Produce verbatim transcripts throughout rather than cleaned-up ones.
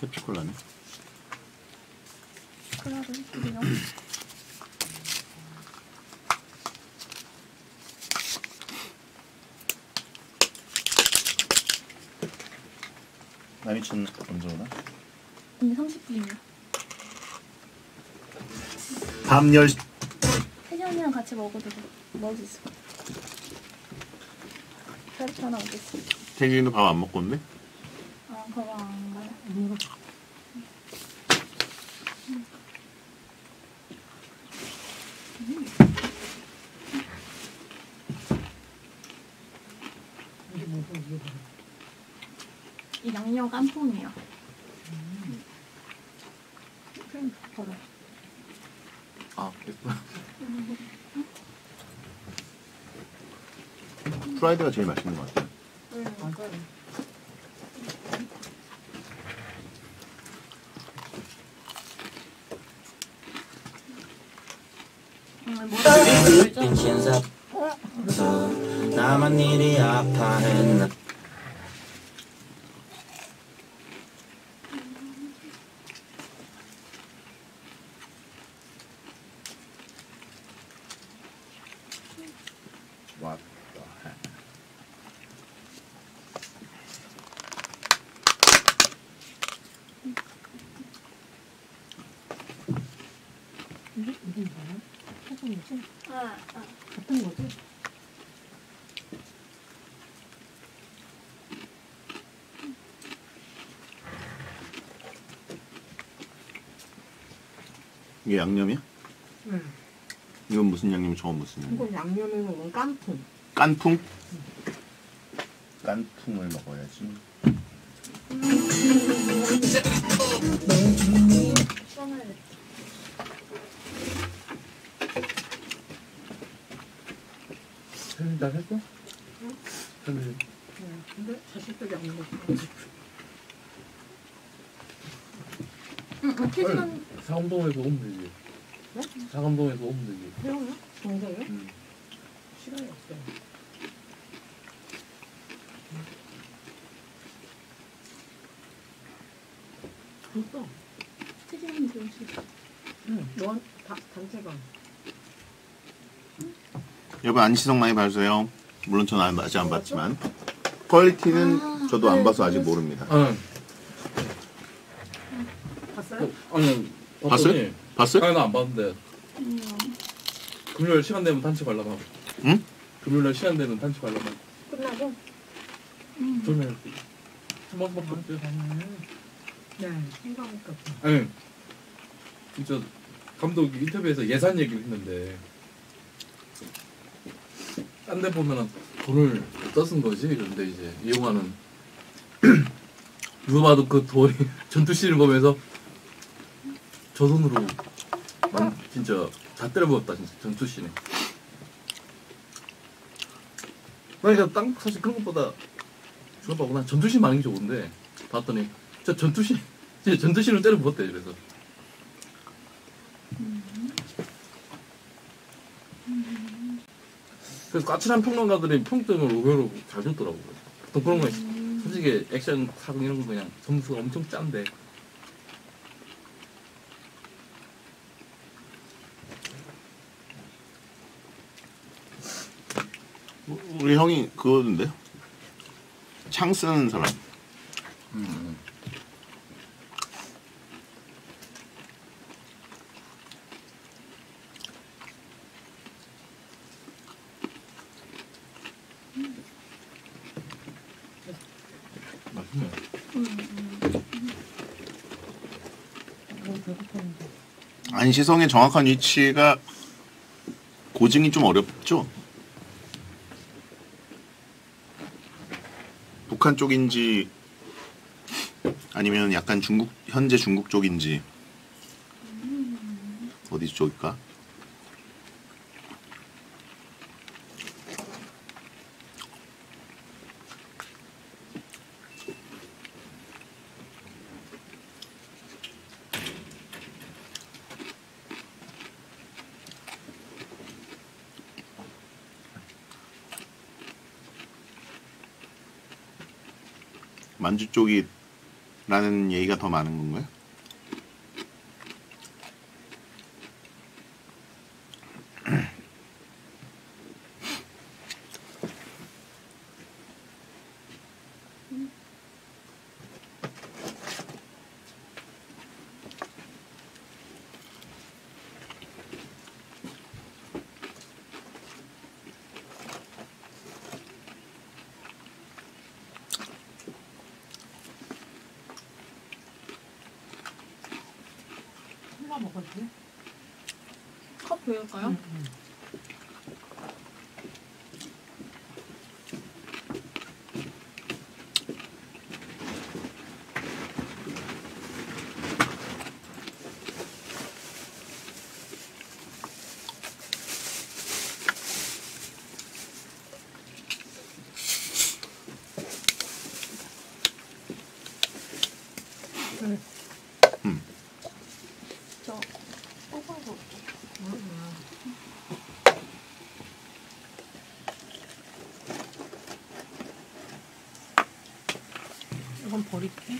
펩시콜라네. 콜라도 이쁘네요. 나미춘 언제 오나? 이미 삼십 분이야. 밤 열. 태진 언니랑 같이 먹어도 돼. 먹을 수 있어. 페르트 하나 먹겠어. 태진이도 밥 안 먹고 온대? 아, 밥 안 가요. 응. 이 양념 깐풍이에요. 음. 그냥 걸어. 아, 예뻐. 프라이드가 제일 맛있는 것 같아요. 응, 맞아요. 음, 뭐라고? 나만 일이 아파했나? 이게 양념이야? 응. 음. 이건 무슨 양념이 저건 무슨 양념? 이건 양념이고 이건 깐풍. 깐풍? 응. 깐풍을 먹어야지. 음. 나 할까? 응. 응. 근데 자식들이 안 먹었어. 응. 어떻게 상암동에서 오면 되지. 네? 상암동에서 오면 되지. 그래요? 정상이요? 응. 시간이 없어요. 없어. 태진이 정신. 응. 원 다, 단체방. 응? 여보 안시성 많이 봐주세요. 물론 저는 아직 안 봤지만 퀄리티는 아, 저도 안 네, 봐서 아직 그래서... 모릅니다. 응. 봤어요? 어, 아니. 봤어요? 봤어요? 아니 나 안 봤는데. 음. 금요일 시간 되면 단체 관람하고. 응? 금요일 날 시간 되면 단체 관람하고. 끝나고? 응. 그러면 한 번만 볼게요. 네, 생방송 같은. 네. 진짜 감독이 인터뷰에서 예산 얘기를 했는데 딴 데 보면은 돈을 떠 쓴 거지. 그런데 이제 이 영화는 누가 봐도 그 돈이 전투씬을 보면서 저 손으로 만 진짜 다 때려부었다 진짜 전투씬에. 그러니까 땅 사실 그런 것보다 그거 보고 난 전투씬 많은 게 좋은데 봤더니 저 전투씬 진짜 전투씬으로 때려부었대. 그래서 그래서 까칠한 평론가들이 평점을 의외로 잘 줬더라고요. 보통 그런 거 솔직히 액션 사극 이런 거 그냥 점수가 엄청 짠데. 우리 형이 그거던데? 창 쓰는 사람. 음. 맛있네. 안시성의 정확한 위치가 고증이 좀 어렵죠? 북한 쪽인지 아니면 약간 중국 현재 중국 쪽인지 어디 쪽일까? 만주 쪽이 라는 얘기가 더 많은 건가요? 먹었지? 컵 보일까요? 음, 음. 이건 버릴게.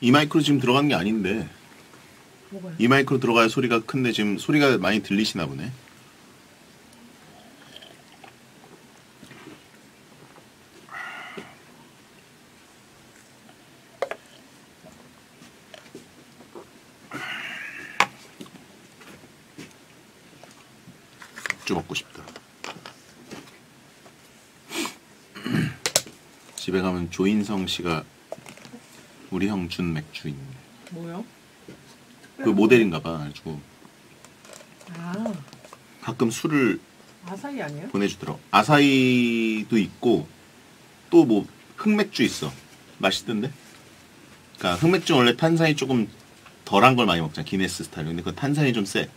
이 마이크로 지금 들어간 게 아닌데. 뭐가요? 이 마이크로 들어가야 소리가 큰데 지금 소리가 많이 들리시나 보네. 조인성 씨가 우리 형 준 맥주 있네. 뭐요? 그 모델인가 봐. 가지고 아. 가끔 술을 아사히 아니에요? 보내주더라고. 아사히도 있고 또 뭐 흑맥주 있어. 맛있던데. 그러니까 흑맥주 원래 탄산이 조금 덜한 걸 많이 먹잖아. 기네스 스타일. 근데 그 탄산이 좀 세.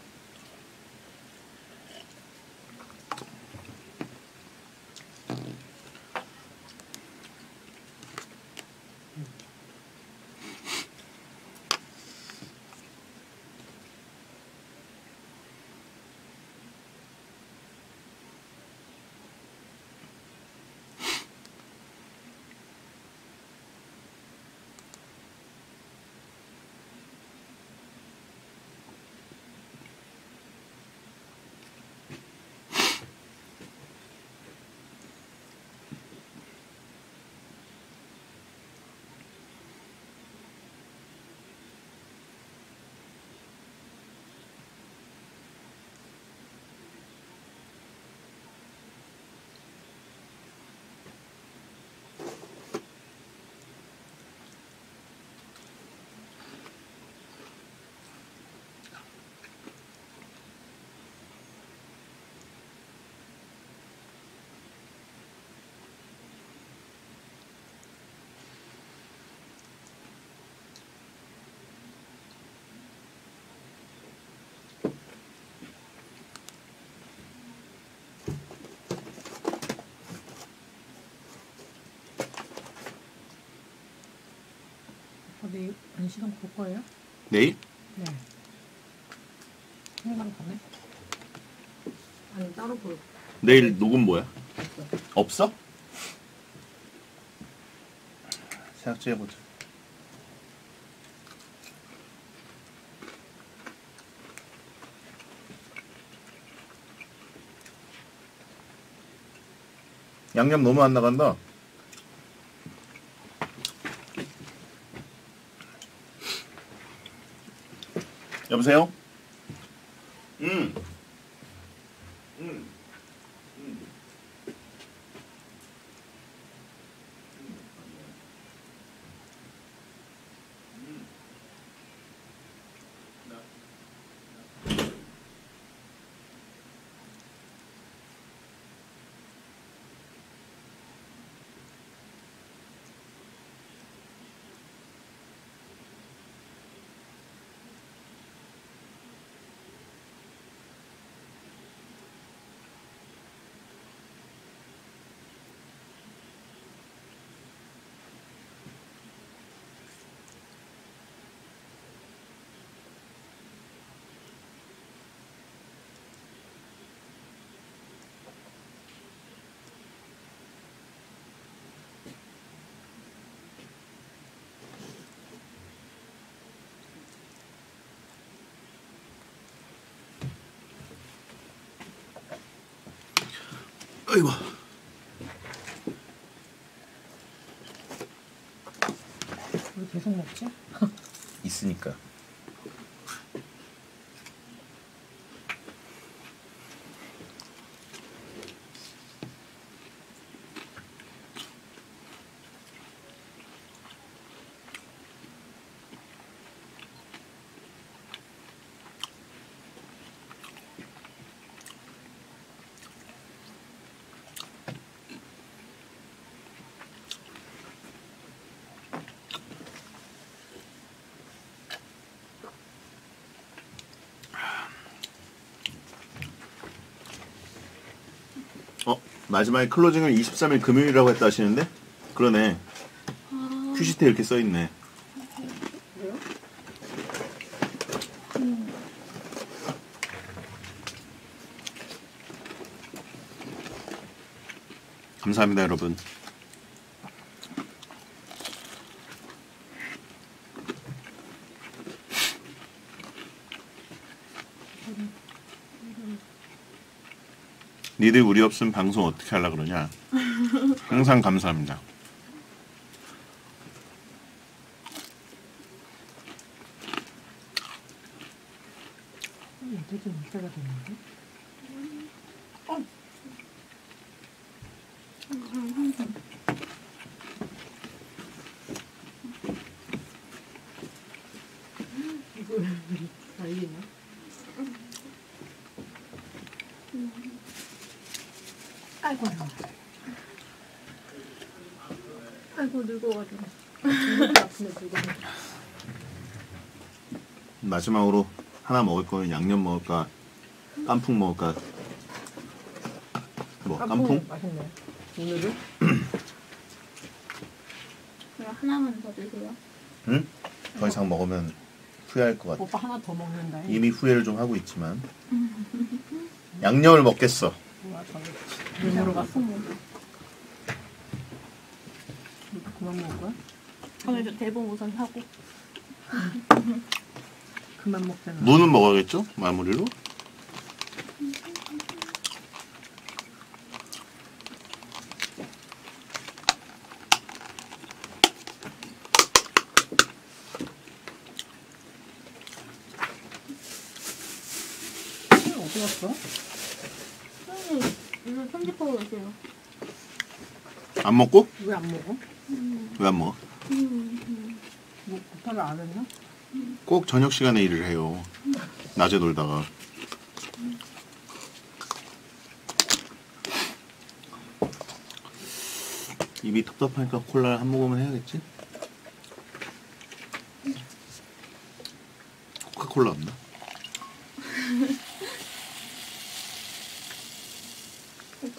내일 안시성 볼 거예요? 내일? 네. 생방 가네? 아니 따로 볼. 내일 녹음 뭐야? 없어. 없어? 생각 좀 해보자. 양념 너무 안 나간다. 여보세요? 음. 음. 음. 아이고. 왜 계속 먹지? 있으니까. 마지막에 클로징을 이십삼 일 금요일이라고 했다 하시는데? 그러네. 아... 큐시트에 이렇게 써있네. 왜요? 음. 감사합니다, 여러분. 니들 우리 없으면 방송 어떻게 하려고 그러냐. 항상 감사합니다. 얘도 좀 이따가 됐는데? 어! 이거 왜 날리나? 아이고, 아이고 늙어가지고 아프네. 늙어. 마지막으로 하나 먹을 거는 양념 먹을까, 깐풍 먹을까? 뭐 깐풍? 맛있네. 오늘은? 그럼 하나만 더 드세요. 응? 더 이상 먹으면 후회할 것 같아. 오빠 하나 더 먹는다. 이미 후회를 좀 하고 있지만 양념을 먹겠어. 눈으로 봤어. 그만 먹을 거야? 오늘 저 대본 우선 하고 그만 먹잖아. 무는 먹어야겠죠? 마무리로. 어디 갔어? 안 먹고? 왜 안 먹어? 음. 왜 안 먹어? 음, 음. 뭐 고파를 안 했나? 음. 꼭 저녁 시간에 일을 해요. 음. 낮에 놀다가. 음. 입이 텁텁하니까 콜라를 한 모금은 해야겠지? 음. 코카콜라 없나?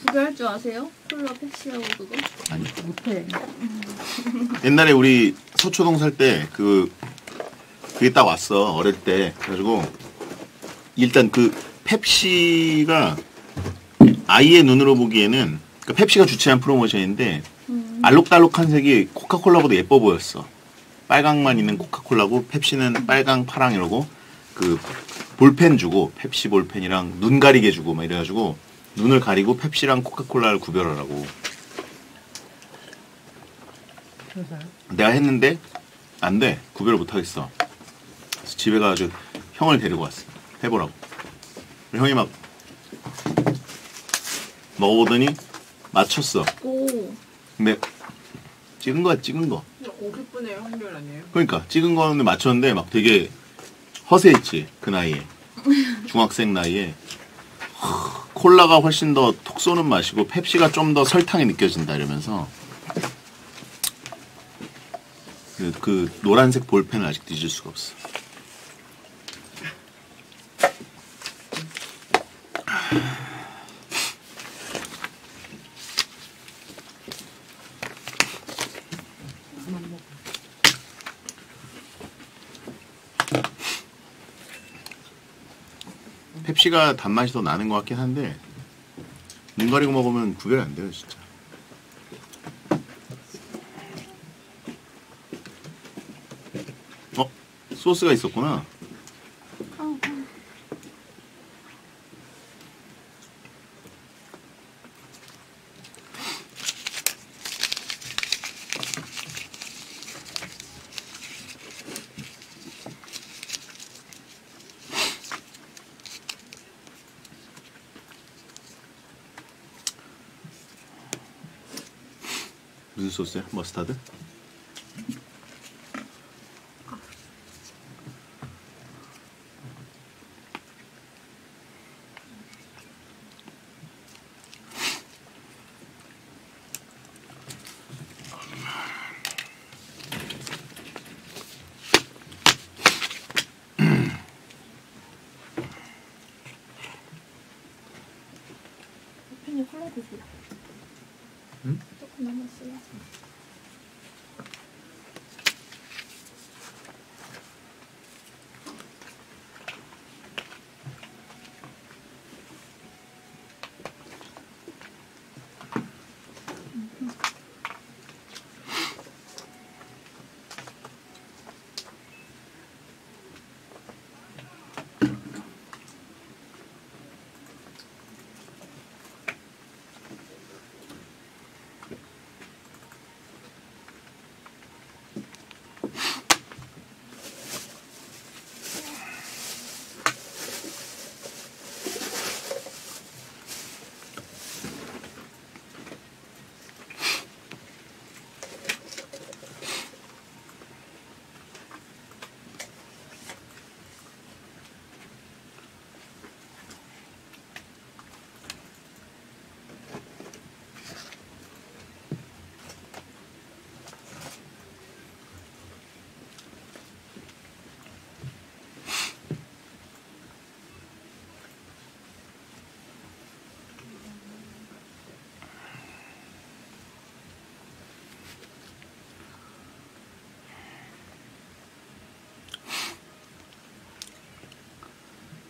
구별할 줄 아세요? 콜라, 펩시하고 그거? 아니 못해. 옛날에 우리 서초동 살 때 그 그게 딱 왔어. 어릴 때. 그래가지고 일단 그 펩시가 아이의 눈으로 보기에는 그 펩시가 주최한 프로모션인데 음. 알록달록한 색이 코카콜라보다 예뻐 보였어. 빨강만 있는 코카콜라고 펩시는 음. 빨강, 파랑 이러고 그 볼펜 주고 펩시 볼펜이랑 눈 가리개 주고 막 이래가지고 눈을 가리고 펩시랑 코카콜라를 구별하라고. 그래서요? 내가 했는데 안 돼. 구별을 못 하겠어. 그래서 집에 가서 형을 데리고 왔어. 해보라고. 형이 막 먹어보더니 맞췄어. 오. 근데 찍은 거야, 찍은 거. 오십 분의 확률 아니에요? 그러니까 찍은 거는 맞췄는데 막 되게 허세했지. 그 나이에. 중학생 나이에. 콜라가 훨씬 더 톡 쏘는 맛이고 펩시가 좀 더 설탕이 느껴진다 이러면서 그, 그 노란색 볼펜을 아직도 잊을 수가 없어. 펩시가 단맛이 더 나는 것 같긴 한데 눈 가리고 먹으면 구별이 안 돼요 진짜. 어? 소스가 있었구나. 무슨 소스야? 머스타드? 응? 조금 남았어요.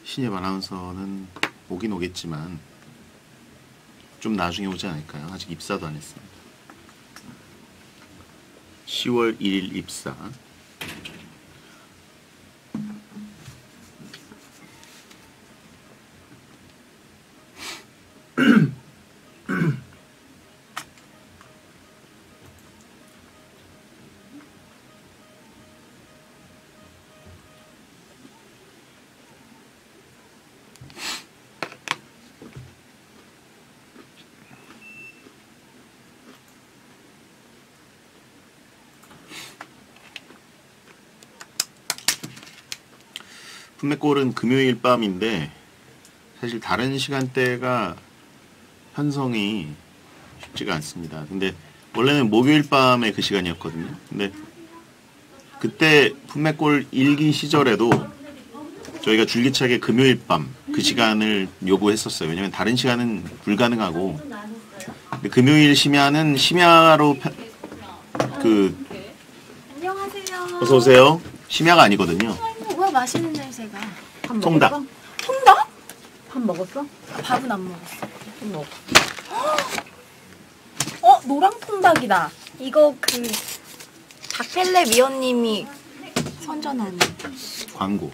신입 아나운서는 오긴 오겠지만 좀 나중에 오지 않을까요? 아직 입사도 안 했습니다. 시월 일일 입사. 판매골은 금요일 밤인데 사실 다른 시간대가 편성이 쉽지가 않습니다. 근데 원래는 목요일 밤에 그 시간이었거든요. 근데 그때 판매골 일 기 시절에도 저희가 줄기차게 금요일 밤 그 시간을 요구했었어요. 왜냐면 다른 시간은 불가능하고, 근데 금요일 심야는 심야로 편, 그 안녕하세요. 어서 오세요. 심야가 아니거든요. 우와, 맛있는 냄새가. 밥 통닭. 먹었어? 통닭? 밥 먹었어? 밥은 안 먹었어. 좀 먹어. 어? 노랑 통닭이다. 이거 그 박펠레 위원님이 선전한 광고.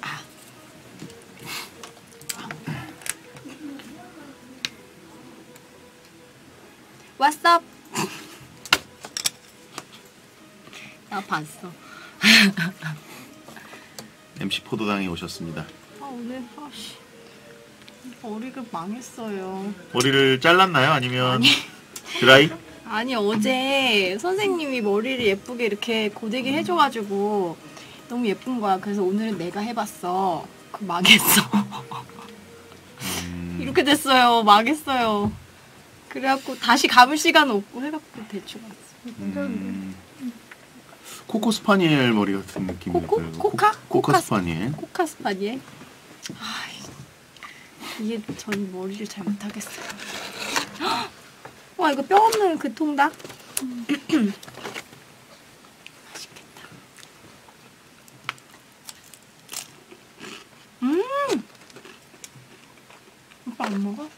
아. 왓썹? 나 봤어. 엠씨 포도당에 오셨습니다. 아 오늘 아씨 머리가 망했어요. 머리를 잘랐나요? 아니면 아니. 드라이? 아니 어제 선생님이 머리를 예쁘게 이렇게 고데기 해줘가지고 너무 예쁜 거야. 그래서 오늘은 내가 해봤어. 그 망했어. 음... 이렇게 됐어요. 망했어요. 그래갖고 다시 감을 시간 없고 해갖고 대충 왔어. 음... 코코 스파니엘 머리 같은 느낌이 들고. 코카? 코카? 코카 스파니엘. 코카 스파니엘. 아, 이게 전 머리를 잘 못하겠어요. 와 이거 뼈 없는 그 통닭. 맛있겠다. 음. 오빠 안 먹어?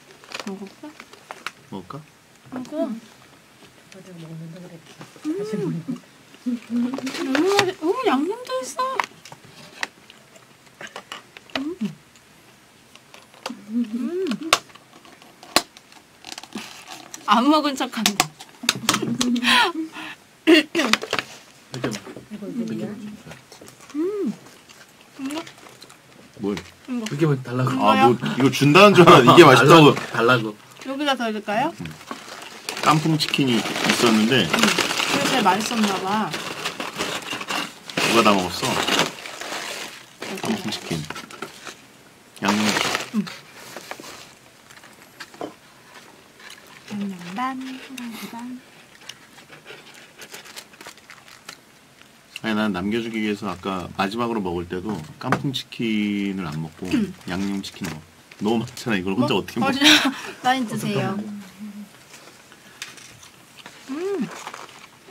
먹을까? 먹을까? 먹어. 어제 먹는다 그랬지. 다시 먹는. 너무 너무 양념도 있어. 음. 음. 안 먹은 척한다. 음. 뭘? 이게 뭐 달라고? 아, 뭐 이거 준다는 줄 알았는데 이게 맛있다고. 달라고. 여기다 더 해줄까요? 깐풍 치킨이 있었는데 그게 제일 맛있었나봐. 누가 다 먹었어? 깐풍 치킨 양념. 응. 양념 반, 소고기 반. 아니 난 남겨주기 위해서 아까 마지막으로 먹을 때도 깐풍 치킨을 안 먹고 응. 양념 치킨 먹어. 너무 많잖아. 이걸 혼자 뭐? 어떻게 먹어? 많이 드세요. 음, 음.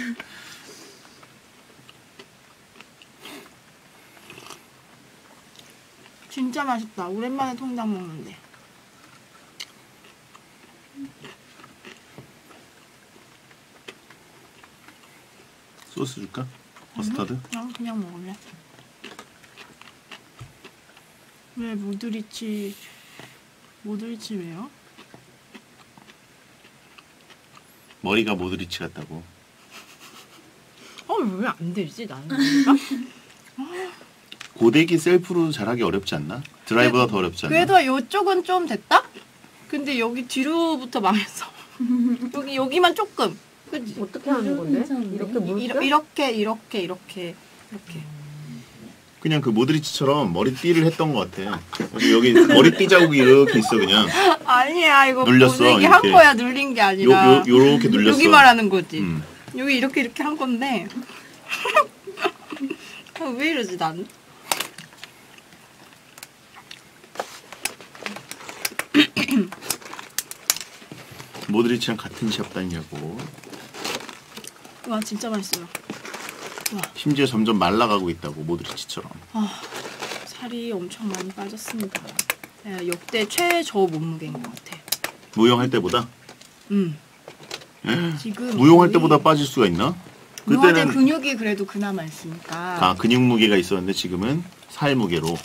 진짜 맛있다. 오랜만에 통닭 먹는데. 소스 줄까? 머스타드? 음, 난 그냥 먹을래. 왜 모드리치... 모드리치 왜요? 머리가 모드리치 같다고. 어, 왜 안 되지? 나는 고데기 셀프로 잘하기 어렵지 않나? 드라이보다 더 어렵지 않나? 그래도 요쪽은 좀 됐다? 근데 여기 뒤로부터 망했어. 여기, 여기만 조금. 그치? 어떻게 하는 건데? 이렇게 물을? 이렇게, 이렇게, 이렇게, 이렇게. 그냥 그 모드리치처럼 머리띠를 했던 것 같아요. 여기 머리띠 자국이 이렇게 있어, 그냥. 아니야, 이거 고데기 한 거야, 눌린 게 아니라. 요, 요, 요렇게 눌렸어. 여기 말하는 거지. 음. 여기 이렇게, 이렇게 한 건데. 아, 왜 이러지, 난? 모드리치랑 같은 시합 다니냐고. 와 진짜 맛있어요. 와. 심지어 점점 말라가고 있다고 모드리치처럼. 아, 살이 엄청 많이 빠졌습니다. 역대 최저 몸무게인 것 같아. 무용할 때보다? 응. 음. 지금 무용할 때보다 빠질 수가 있나? 그때는 때 근육이 그래도 그나마 있으니까. 아 근육 무게가 있었는데 지금은 살 무게로.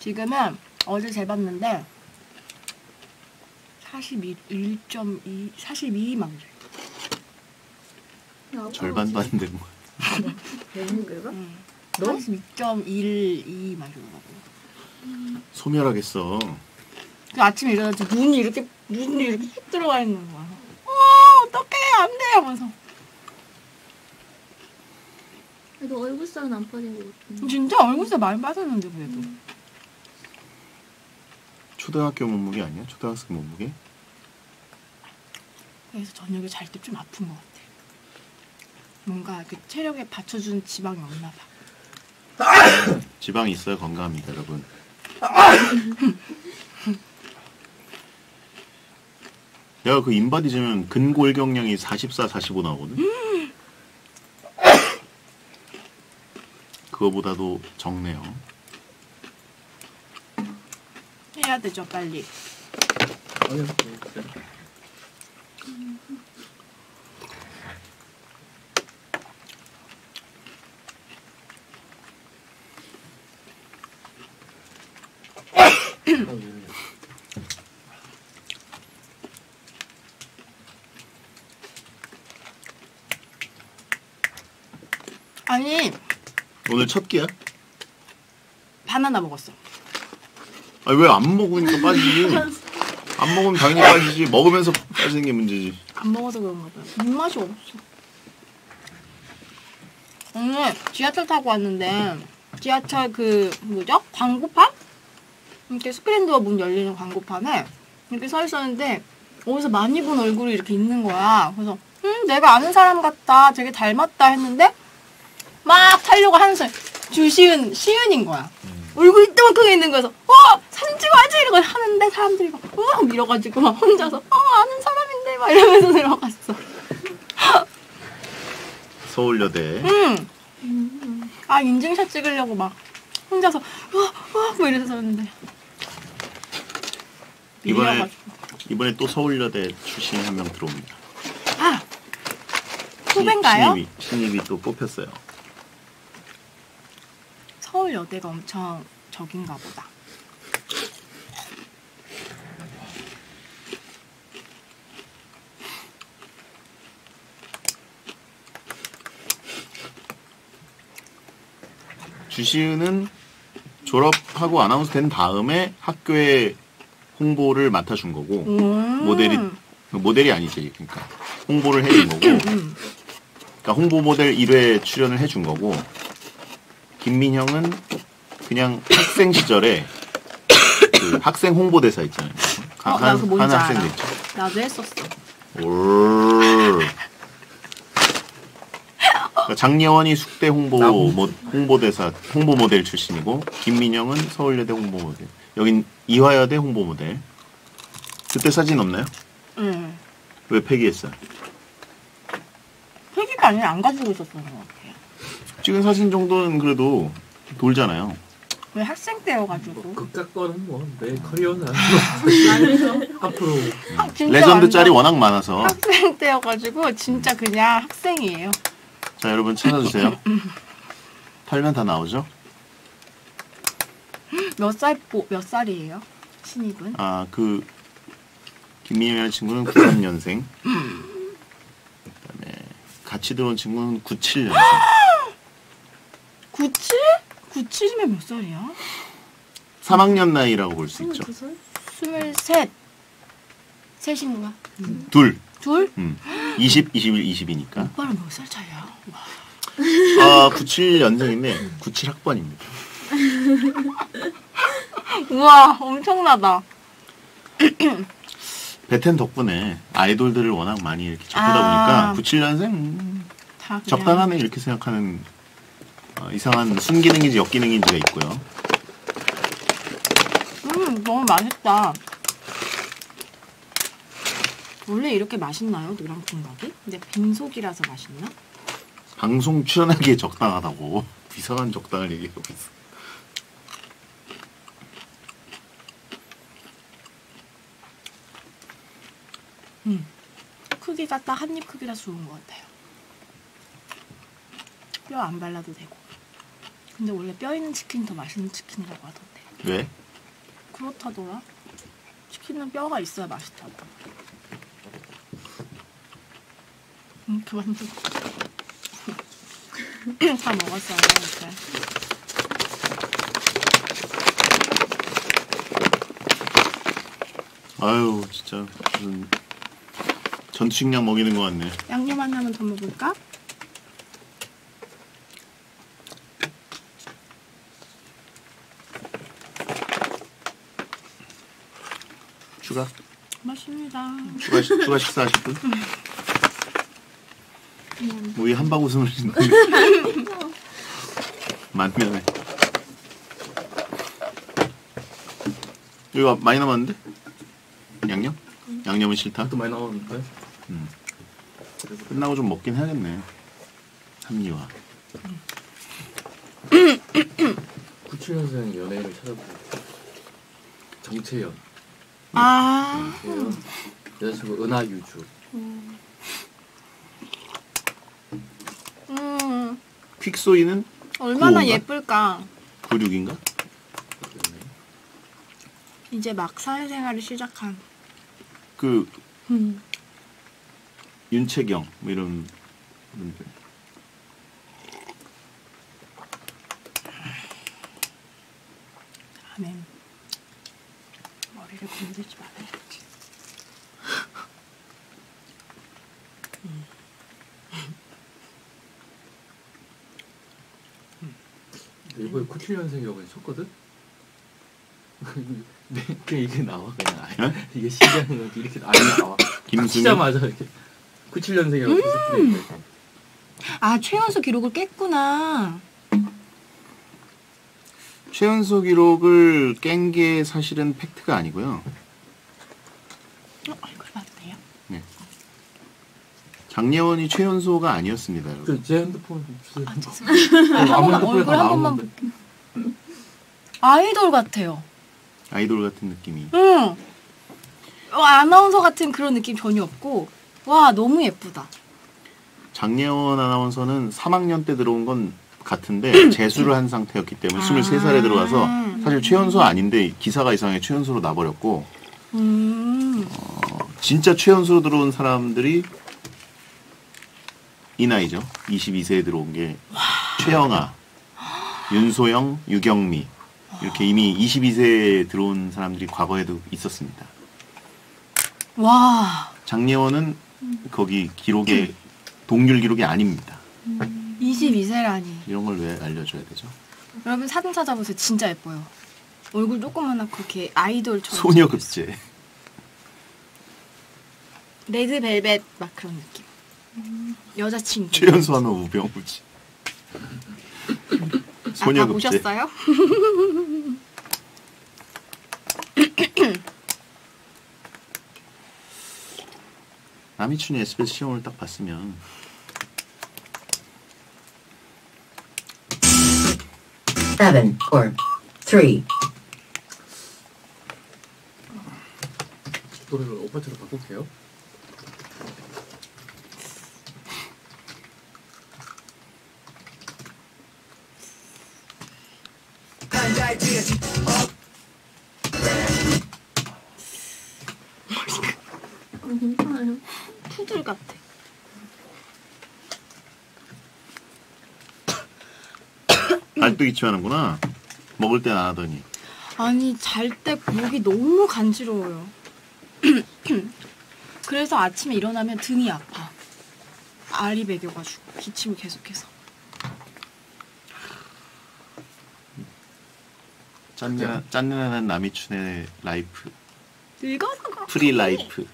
지금은 어제 재봤는데 사십일 점 이, 사십이만 개. 절반도 안 되는 거 같아. 백육십일가? 너? 사십이 점 일이 막 이러더라고. 소멸하겠어. 그 아침에 일어나서 눈이 이렇게 눈이 이렇게 쑥 들어가 있는 거야. 어 어떡해 안 돼 하면서. 그래도 얼굴살은 안 빠진 거 같은데. 진짜 얼굴살 많이 빠졌는데 그래도. 음. 초등학교 몸무게 아니야? 초등학생 몸무게? 그래서 저녁에 잘 때 좀 아픈 것 같아. 뭔가 그 체력에 받쳐준 지방이 없나 봐. 지방이 있어야 건강합니다, 여러분. 내가 그 인바디 재면 근골격량이 사십사, 사십오 나오거든? 음. 그거보다도 적네요. 해야 되죠, 빨리. 아니. 오늘 첫 끼야? 바나나 먹었어. 아니 왜 안 먹으니까 빠지지? 안 먹으면 당연히 빠지지. 먹으면서 빠지는 게 문제지. 안 먹어서 그런가 봐요. 입맛이 없어. 오늘 지하철 타고 왔는데 지하철 그 뭐죠? 광고판? 이렇게 스크린도어 문 열리는 광고판에 이렇게 서 있었는데 어디서 많이 본 얼굴이 이렇게 있는 거야. 그래서 음 내가 아는 사람 같다. 되게 닮았다 했는데 막 타려고 하는 사람 주시은, 시은인 거야. 얼굴이 이만큼 있는 거여서 어! 사진 찍어야지! 이러고 하는데 사람들이 막 어! 밀어가지고 막 혼자서 어! 아는 사람인데! 막 이러면서 들어갔어. 서울여대. 응! 음. 아 인증샷 찍으려고 막 혼자서 어! 어! 뭐 이래서 섰는데 이번에, 이번에 또 서울여대 출신이 한 명 들어옵니다. 아! 후배인가요? 신입이, 신입이 또 뽑혔어요. 서울여대가 엄청 적인가 보다. 주시은은 졸업하고 아나운서 된 다음에 학교에 홍보를 맡아준 거고, 음 모델이, 모델이 아니지, 그러니까 홍보를 해준 거고, 그러니까 홍보 모델 일 회 출연을 해준 거고, 김민형은 그냥 학생 시절에 그 학생 홍보대사 있잖아요. 어, 한, 나도 뭔지 한 알아. 있죠. 나도 했었어. 올. 장예원이 숙대 홍보 모, 홍보대사 홍보 모델 출신이고, 김민영은 서울여대 홍보 모델. 여긴 이화여대 홍보 모델. 그때 사진 없나요? 응. 음. 왜 폐기했어요? 폐기가 아니라 안 가지고 있었던 것 같아요. 찍은 사진 정도는 그래도 돌잖아요. 왜 학생 때여가지고. 극각 거는 뭐 내 커리어는 아니고 앞으로 아, 레전드 짤이 워낙 많아서. 학생 때여가지고 진짜 그냥 학생이에요. 자, 여러분 찾아주세요. 팔면 다 나오죠? 몇 살, 몇 살이에요? 신입은? 아, 그 김민영이라는 친구는 구십삼 년생. 그다음에 같이 들어온 친구는 구십칠 년생. 구십칠? 구십칠이면 몇 살이야? 삼 학년 나이라고 볼 수 있죠. 스물셋. 셋인가? 음. 둘. 둘? 응. 이십, 이십일, 이십이니까. 오빠랑 몇 살 차이야? 와. 아, 구십칠 년생인데 구십칠 학번입니다. 우와, 엄청나다. 배텐 덕분에 아이돌들을 워낙 많이 이렇게 접하다 보니까 아, 구십칠 년생 다 적당하네 이렇게 생각하는 어, 이상한 순기능인지 역기능인지가 있고요. 음, 너무 맛있다. 원래 이렇게 맛있나요? 노란 콩밥이? 근데 빈속이라서 맛있나? 방송 출연하기에 적당하다고. 이상한 적당을 얘기하고 있어. 음. 크기가 딱 한 입 크기라서 좋은 것 같아요. 뼈 안 발라도 되고. 근데 원래 뼈 있는 치킨이 더 맛있는 치킨이라고 하던데. 왜? 그렇다더라. 치킨은 뼈가 있어야 맛있다고. 음, 그만 좀. 다 먹었어요, 이렇게. 아유, 진짜 무슨 전투식량 먹이는 것 같네. 양념 하나만 더 먹을까? 추가? 고맙습니다. 추가, 추가 식사하실 분? 우리 한방 웃음을 짓는데 맞네. 이거 많이 남았는데? 양념? 응. 양념은 싫다? 또 많이 남았는데? 응. 끝나고 좀 먹긴 해야겠네. 합리화. 구십칠 년생 연예인을 찾아보고 정채연. 아. 음. 여자친구 은하유주. 음. 음. 퀵소이는? 얼마나 구십오인가? 예쁠까? 구십육인가? 이제 막 사회생활을 시작한 그 음. 윤채경 뭐 이런 분들. 아멘. 머리를 건들지 말아야지. 음. 이번에 구십칠 년생이라고 쳤거든? 근데 이게 나와 그냥 아예 이게 시기하는 거 이렇게 아예 나와 시작하자마자 이렇게 구십칠 년생이라고 음 아 최연소 기록을 깼구나. 최연소 기록을 깬 게 사실은 팩트가 아니고요. 어? 얼굴 봐도 돼요? 네. 장예원이 최연소가 아니었습니다, 여러분. 제 핸드폰 주세요. 아, 죄송합니다. 어, 얼굴 한 번만 볼게. 아이돌 같아요. 아이돌 같은 느낌이. 응. 어, 아나운서 같은 그런 느낌 전혀 없고 와 너무 예쁘다. 장예원 아나운서는 삼 학년 때 들어온 건 같은데 재수를 한 상태였기 때문에 아~ 스물세 살에 들어가서 사실 최연소 아닌데 기사가 이상하게 최연소로 나버렸고 음~ 어, 진짜 최연소로 들어온 사람들이 이 나이죠. 이십이 세에 들어온 게 최영아, 윤소영, 유경미 이렇게 이미 이십이 세에 들어온 사람들이 과거에도 있었습니다. 와. 장예원은 거기 기록에 음. 동률 기록이 아닙니다. 음. 이십이 세라니. 이런 걸 왜 알려줘야 되죠? 여러분 사진 찾아보세요. 진짜 예뻐요. 얼굴 조그만하고 그렇게 아이돌처럼. 소녀급제. 레드벨벳 막 그런 느낌. 음. 여자친구. 최연소 하면 우병우지. 소녀급제. 아, 다 보셨어요? 나미춘이 에스비에스 시험을 딱 봤으면 칠, 사, 삼 노래를 오빠트로 바꿀게요. 괜찮아요. 푸들 같아. 아직도 기침하는구나. 먹을 땐 안 하더니. 아니 잘 때 목이 너무 간지러워요. 그래서 아침에 일어나면 등이 아파. 알이 배겨가지고 기침을 계속해서. 짠내나 짠내나는 나미춘의 라이프. 늙어서 그렇구나. 프리 라이프.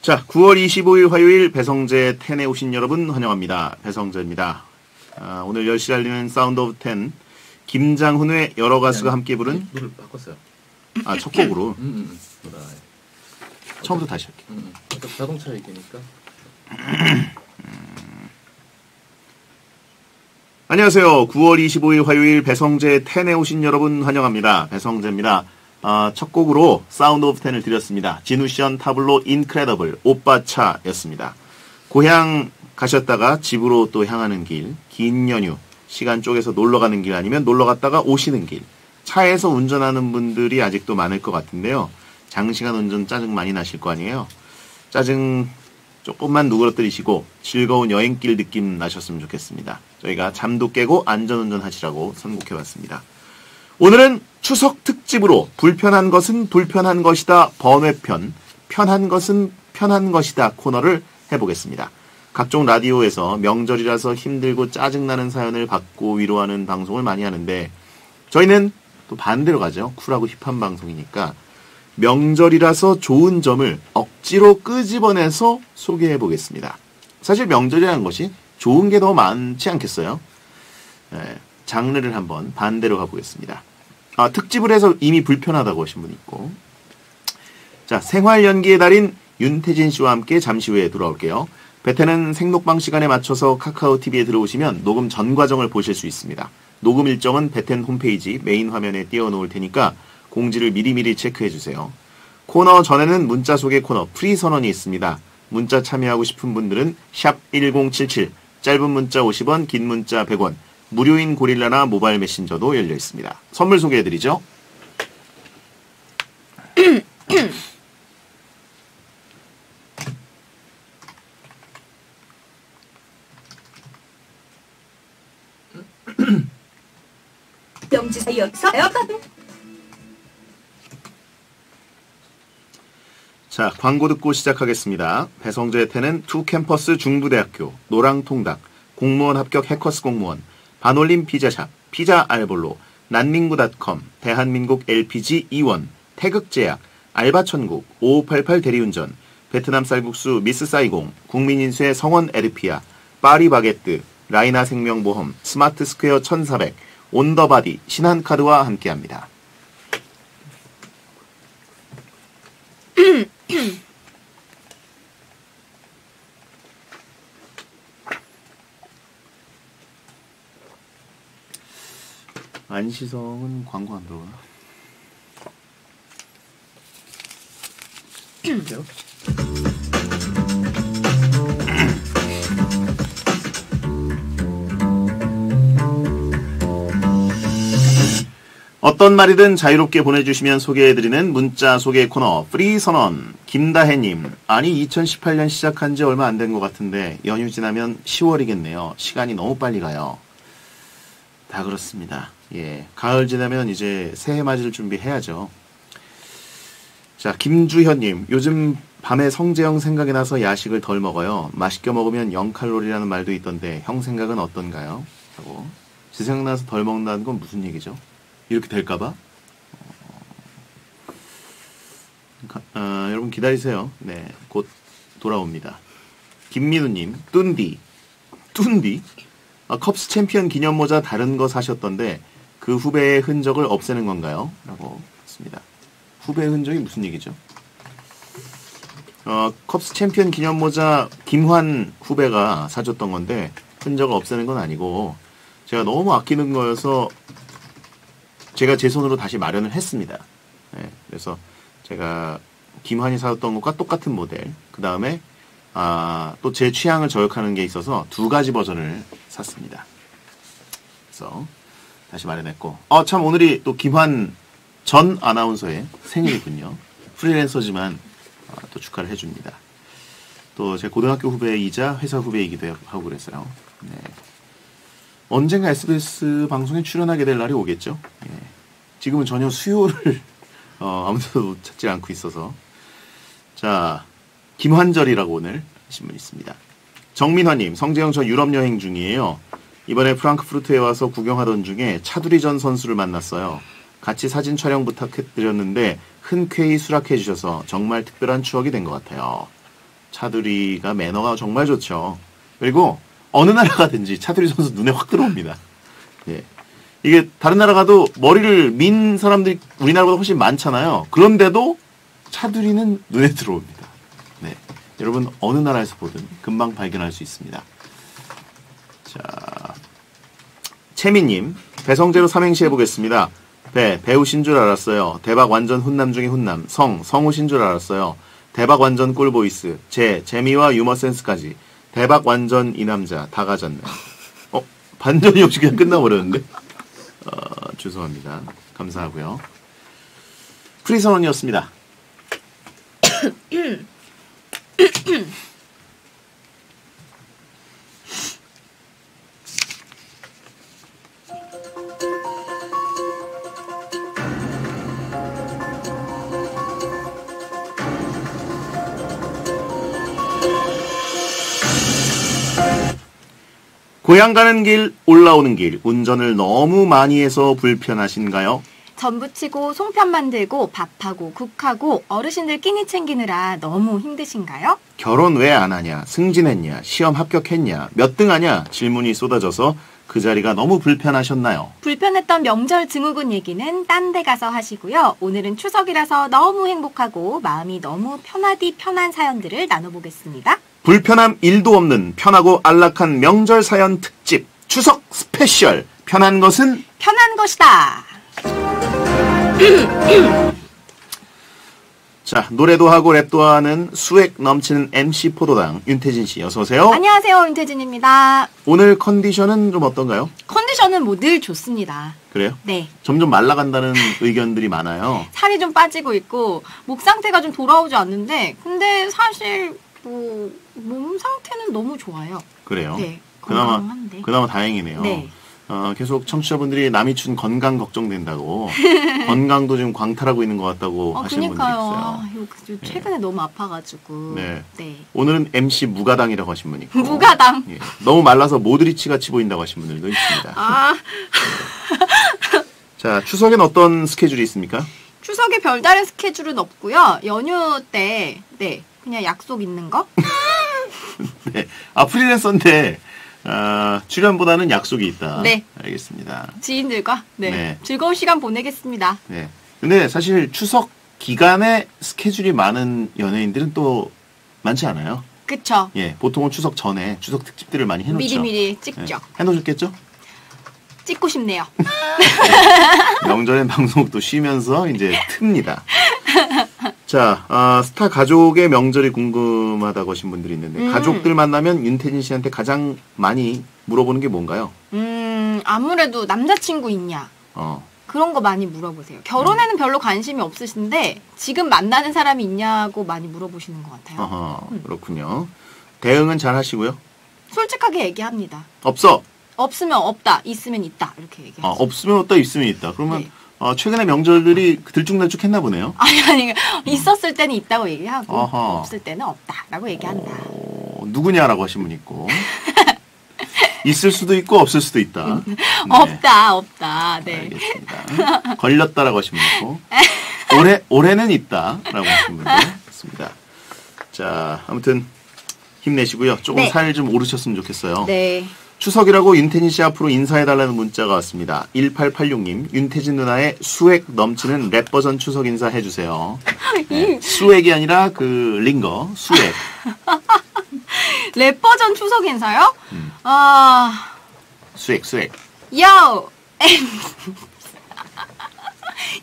자, 구월 이십오일 화요일 배성재 텐에 오신 여러분 환영합니다. 배성재입니다. 아, 오늘 열 시 알리는 사운드 오브 텐 김장훈의 여러 가수가 함께 부른 노래 바꿨어요. 아, 첫 곡으로. 음, 음, 음. 처음부터 다시 할게요. 음, 음. 자동차 얘기니까. 안녕하세요. 구월 이십오일 화요일 배성재 텐에 오신 여러분 환영합니다. 배성재입니다. 어, 첫 곡으로 사운드 오브 텐을 드렸습니다. 진우션 타블로 인크레더블 오빠차였습니다. 고향 가셨다가 집으로 또 향하는 길, 긴 연휴, 시간 쪼개서 놀러가는 길 아니면 놀러갔다가 오시는 길, 차에서 운전하는 분들이 아직도 많을 것 같은데요. 장시간 운전 짜증 많이 나실 거 아니에요. 짜증 조금만 누그러뜨리시고 즐거운 여행길 느낌 나셨으면 좋겠습니다. 저희가 잠도 깨고 안전운전 하시라고 선곡해봤습니다. 오늘은 추석 특집으로 불편한 것은 불편한 것이다 번외편, 편한 것은 편한 것이다 코너를 해보겠습니다. 각종 라디오에서 명절이라서 힘들고 짜증나는 사연을 받고 위로하는 방송을 많이 하는데 저희는 또 반대로 가죠. 쿨하고 힙한 방송이니까 명절이라서 좋은 점을 억지로 끄집어내서 소개해보겠습니다. 사실 명절이라는 것이 좋은 게 더 많지 않겠어요? 네, 장르를 한번 반대로 가보겠습니다. 아, 특집을 해서 이미 불편하다고 하신 분이 있고 자, 생활연기의 달인 윤태진 씨와 함께 잠시 후에 돌아올게요. 배텐은 생록방 시간에 맞춰서 카카오 티비에 들어오시면 녹음 전 과정을 보실 수 있습니다. 녹음 일정은 배텐 홈페이지 메인 화면에 띄워놓을 테니까 공지를 미리미리 체크해주세요. 코너 전에는 문자 소개 코너 프리 선언이 있습니다. 문자 참여하고 싶은 분들은 샵 일공칠칠, 짧은 문자 오십 원, 긴 문자 백 원, 무료인 고릴라나 모바일 메신저도 열려 있습니다. 선물 소개해드리죠. 자, 광고 듣고 시작하겠습니다. 배성재의 텐은 두 캠퍼스 중부대학교, 노랑통닭, 공무원 합격 해커스 공무원, 반올림 피자샵, 피자 알볼로, 난민구닷컴, 대한민국 엘피지 이원, 태극제약, 알바천국, 오오팔팔 대리운전, 베트남 쌀국수 미스 사이공, 국민인쇄 성원 에르피아, 파리바게뜨, 라이나 생명보험, 스마트 스퀘어 천사백, 온더바디, 신한카드와 함께합니다. 안시성은 광고 안 들어오나? 어떤 말이든 자유롭게 보내주시면 소개해드리는 문자 소개 코너 프리선언. 김다혜님, 아니 이천십팔 년 시작한 지 얼마 안 된 것 같은데 연휴 지나면 시월이겠네요. 시간이 너무 빨리 가요. 다 그렇습니다. 예, 가을 지나면 이제 새해 맞이를 준비해야죠. 자, 김주현님, 요즘 밤에 성재형 생각이 나서 야식을 덜 먹어요. 맛있게 먹으면 영 칼로리라는 말도 있던데 형 생각은 어떤가요? 하고, 제 생각나서 덜 먹는다는 건 무슨 얘기죠? 이렇게 될까봐? 어, 어, 여러분 기다리세요. 네, 곧 돌아옵니다. 김민우님, 뚠디. 뚠디? 아, 컵스 챔피언 기념모자 다른 거 사셨던데 그 후배의 흔적을 없애는 건가요? 라고 했습니다. 후배의 흔적이 무슨 얘기죠? 어, 컵스 챔피언 기념모자 김환 후배가 사줬던 건데 흔적을 없애는 건 아니고 제가 너무 아끼는 거여서 제가 제 손으로 다시 마련을 했습니다. 네, 그래서 제가 김환이 사줬던 것과 똑같은 모델, 그 다음에 아, 또 제 취향을 저격하는 게 있어서 두 가지 버전을 샀습니다. 그래서 다시 마련했고, 아, 참 오늘이 또 김환 전 아나운서의 생일이군요. 프리랜서지만 아, 또 축하를 해줍니다. 또 제 고등학교 후배이자 회사 후배이기도 하고 그랬어요. 네. 언젠가 에스비에스 방송에 출연하게 될 날이 오겠죠. 예. 지금은 전혀 수요를 어, 아무도 찾지 않고 있어서. 자, 김환절이라고 오늘 하신 분 있습니다. 정민화님, 성재형 저 유럽 여행 중이에요. 이번에 프랑크푸르트에 와서 구경하던 중에 차두리 전 선수를 만났어요. 같이 사진 촬영 부탁드렸는데 흔쾌히 수락해주셔서 정말 특별한 추억이 된 것 같아요. 차두리가 매너가 정말 좋죠. 그리고 어느 나라 가든지 차두리 선수 눈에 확 들어옵니다. 예. 이게 다른 나라 가도 머리를 민 사람들이 우리나라보다 훨씬 많잖아요. 그런데도 차두리는 눈에 들어옵니다. 네. 여러분, 어느 나라에서 보든 금방 발견할 수 있습니다. 자. 채미님, 배성재로 삼행시 해보겠습니다. 배, 배우신 줄 알았어요. 대박 완전 훈남 중에 훈남. 성, 성우신 줄 알았어요. 대박 완전 꿀보이스. 재, 재미와 유머 센스까지. 대박 완전 이 남자 다 가졌네. 어? 반전이 없이 그냥 끝나버렸는데? 어, 죄송합니다. 감사하고요. 프리선언이었습니다. 고향 가는 길, 올라오는 길, 운전을 너무 많이 해서 불편하신가요? 전부치고 송편 만들고 밥하고 국하고 어르신들 끼니 챙기느라 너무 힘드신가요? 결혼 왜 안 하냐, 승진했냐, 시험 합격했냐, 몇 등 하냐 질문이 쏟아져서 그 자리가 너무 불편하셨나요? 불편했던 명절 증후군 얘기는 딴 데 가서 하시고요. 오늘은 추석이라서 너무 행복하고 마음이 너무 편하디 편한 사연들을 나눠보겠습니다. 불편함 일도 없는 편하고 안락한 명절 사연 특집 추석 스페셜. 편한 것은 편한 것이다. 자, 노래도 하고 랩도 하는 수액 넘치는 엠씨 포도당 윤태진 씨, 어서 오세요. 안녕하세요, 윤태진입니다. 오늘 컨디션은 좀 어떤가요? 컨디션은 뭐 늘 좋습니다. 그래요? 네. 점점 말라간다는 의견들이 많아요. 살이 좀 빠지고 있고 목 상태가 좀 돌아오지 않는데, 근데 사실 뭐 몸 상태는 너무 좋아요. 그래요? 네. 그나마 그나마 다행이네요. 네. 어, 계속 청취자분들이 나미춘 건강 걱정된다고 건강도 지금 광탈하고 있는 것 같다고 어, 하시는 그러니까요. 분들이 있어요. 최근에 네. 너무 아파가지고. 네. 네. 오늘은 엠씨 무가당이라고 하신 분이 있고. 무가당. 예. 너무 말라서 모드리치 같이 보인다고 하신 분들도 있습니다. 아. 네. 자, 추석엔 어떤 스케줄이 있습니까? 추석에 별다른 스케줄은 없고요. 연휴 때 네. 그냥 약속 있는 거? 네. 아, 프리랜서인데 어, 출연보다는 약속이 있다. 네. 알겠습니다. 지인들과 네. 네. 즐거운 시간 보내겠습니다. 네. 근데 사실 추석 기간에 스케줄이 많은 연예인들은 또 많지 않아요. 그쵸. 예. 보통은 추석 전에 추석 특집들을 많이 해놓죠. 미리미리 찍죠. 네. 해놓으셨겠죠? 찍고 싶네요. 명절엔 방송도 쉬면서 이제 틉니다. 자, 어, 스타 가족의 명절이 궁금하다고 하신 분들이 있는데 음. 가족들 만나면 윤태진 씨한테 가장 많이 물어보는 게 뭔가요? 음, 아무래도 남자친구 있냐? 어. 그런 거 많이 물어보세요. 결혼에는 음. 별로 관심이 없으신데 지금 만나는 사람이 있냐고 많이 물어보시는 것 같아요. 어허, 음. 그렇군요. 대응은 잘 하시고요? 솔직하게 얘기합니다. 없어! 없으면 없다, 있으면 있다 이렇게 얘기하죠. 아, 없으면 없다, 있으면 있다. 그러면 네. 어, 최근에 명절들이 들쭉날쭉 했나 보네요. 아니, 아니. 있었을 때는 있다고 얘기하고 아하. 없을 때는 없다라고 얘기한다. 어, 누구냐라고 하신 분 있고. 있을 수도 있고 없을 수도 있다. 네. 없다, 없다. 네. 알겠습니다. 걸렸다라고 하신 분 있고. 올해, 올해는 있다라고 하신 분도 있습니다. 자, 아무튼 힘내시고요. 조금 네. 살 좀 오르셨으면 좋겠어요. 네. 추석이라고 윤태진 씨 앞으로 인사해달라는 문자가 왔습니다. 일팔팔육 님, 윤태진 누나의 수액 넘치는 랩 버전 추석 인사 해주세요. 네, 수액이 아니라 그 링거, 수액. 랩 버전 추석 인사요? 음. 아, 수액, 수액. Yo,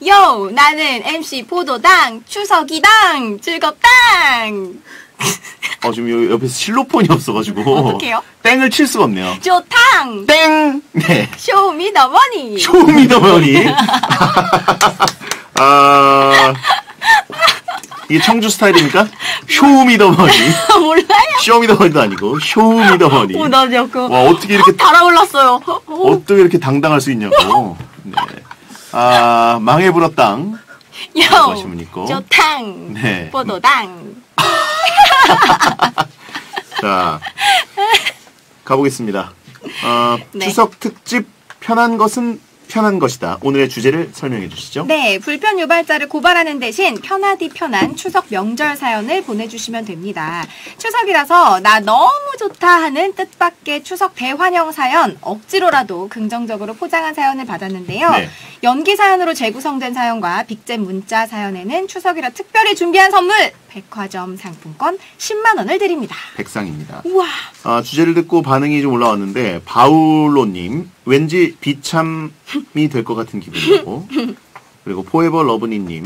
Yo, 나는 엠씨 포도당, 추석이당, 즐겁당. 어, 지금 여기 옆에서 실로폰이 없어가지고. 어떡해요? 땡을 칠 수가 없네요. 조탕! 땡! 네. 쇼미더머니! 쇼미더머니! 아, 이게 청주 스타일입니까? 쇼미더머니. 몰라요? 쇼미더머니도 아니고, 쇼미더머니. 오, 나 약간. 와, 어떻게 이렇게. 달아올랐어요. 어떻게 이렇게 당당할 수 있냐고. 네. 아, 망해불었당. 요! 조탕! 네. 포도당! 자, 가보겠습니다. 어, 네. 추석 특집 편한 것은 편한 것이다. 오늘의 주제를 설명해 주시죠. 네, 불편 유발자를 고발하는 대신 편하디 편한 추석 명절 사연을 보내주시면 됩니다. 추석이라서 나 너무 좋다 하는 뜻밖의 추석 대환영 사연, 억지로라도 긍정적으로 포장한 사연을 받았는데요. 네. 연기 사연으로 재구성된 사연과 빅잼 문자 사연에는 추석이라 특별히 준비한 선물! 백화점 상품권 십만 원을 드립니다. 백상입니다. 우와. 아, 주제를 듣고 반응이 좀 올라왔는데 바울로님, 왠지 비참이 될 것 같은 기분이고, 그리고 포에버 러브니님,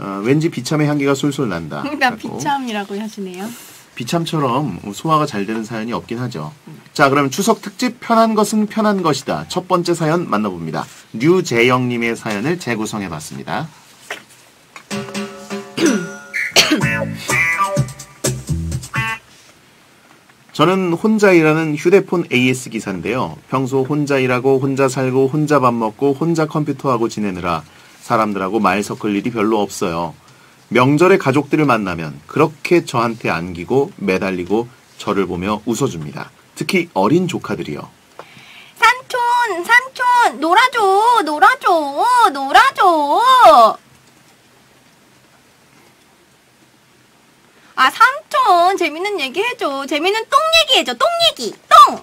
아, 왠지 비참의 향기가 솔솔 난다. 그러니까 비참이라고 하시네요. 비참처럼 소화가 잘 되는 사연이 없긴 하죠. 자, 그럼 추석 특집 편한 것은 편한 것이다. 첫 번째 사연 만나봅니다. 류재영님의 사연을 재구성해봤습니다. 저는 혼자 일하는 휴대폰 에이에스 기사인데요. 평소 혼자 일하고 혼자 살고 혼자 밥 먹고 혼자 컴퓨터하고 지내느라 사람들하고 말 섞을 일이 별로 없어요. 명절에 가족들을 만나면 그렇게 저한테 안기고 매달리고 저를 보며 웃어줍니다. 특히 어린 조카들이요. 삼촌, 삼촌, 놀아줘, 놀아줘, 놀아줘. 아, 삼촌, 재밌는 얘기 해줘. 재밌는 똥 얘기 해줘. 똥 얘기. 똥.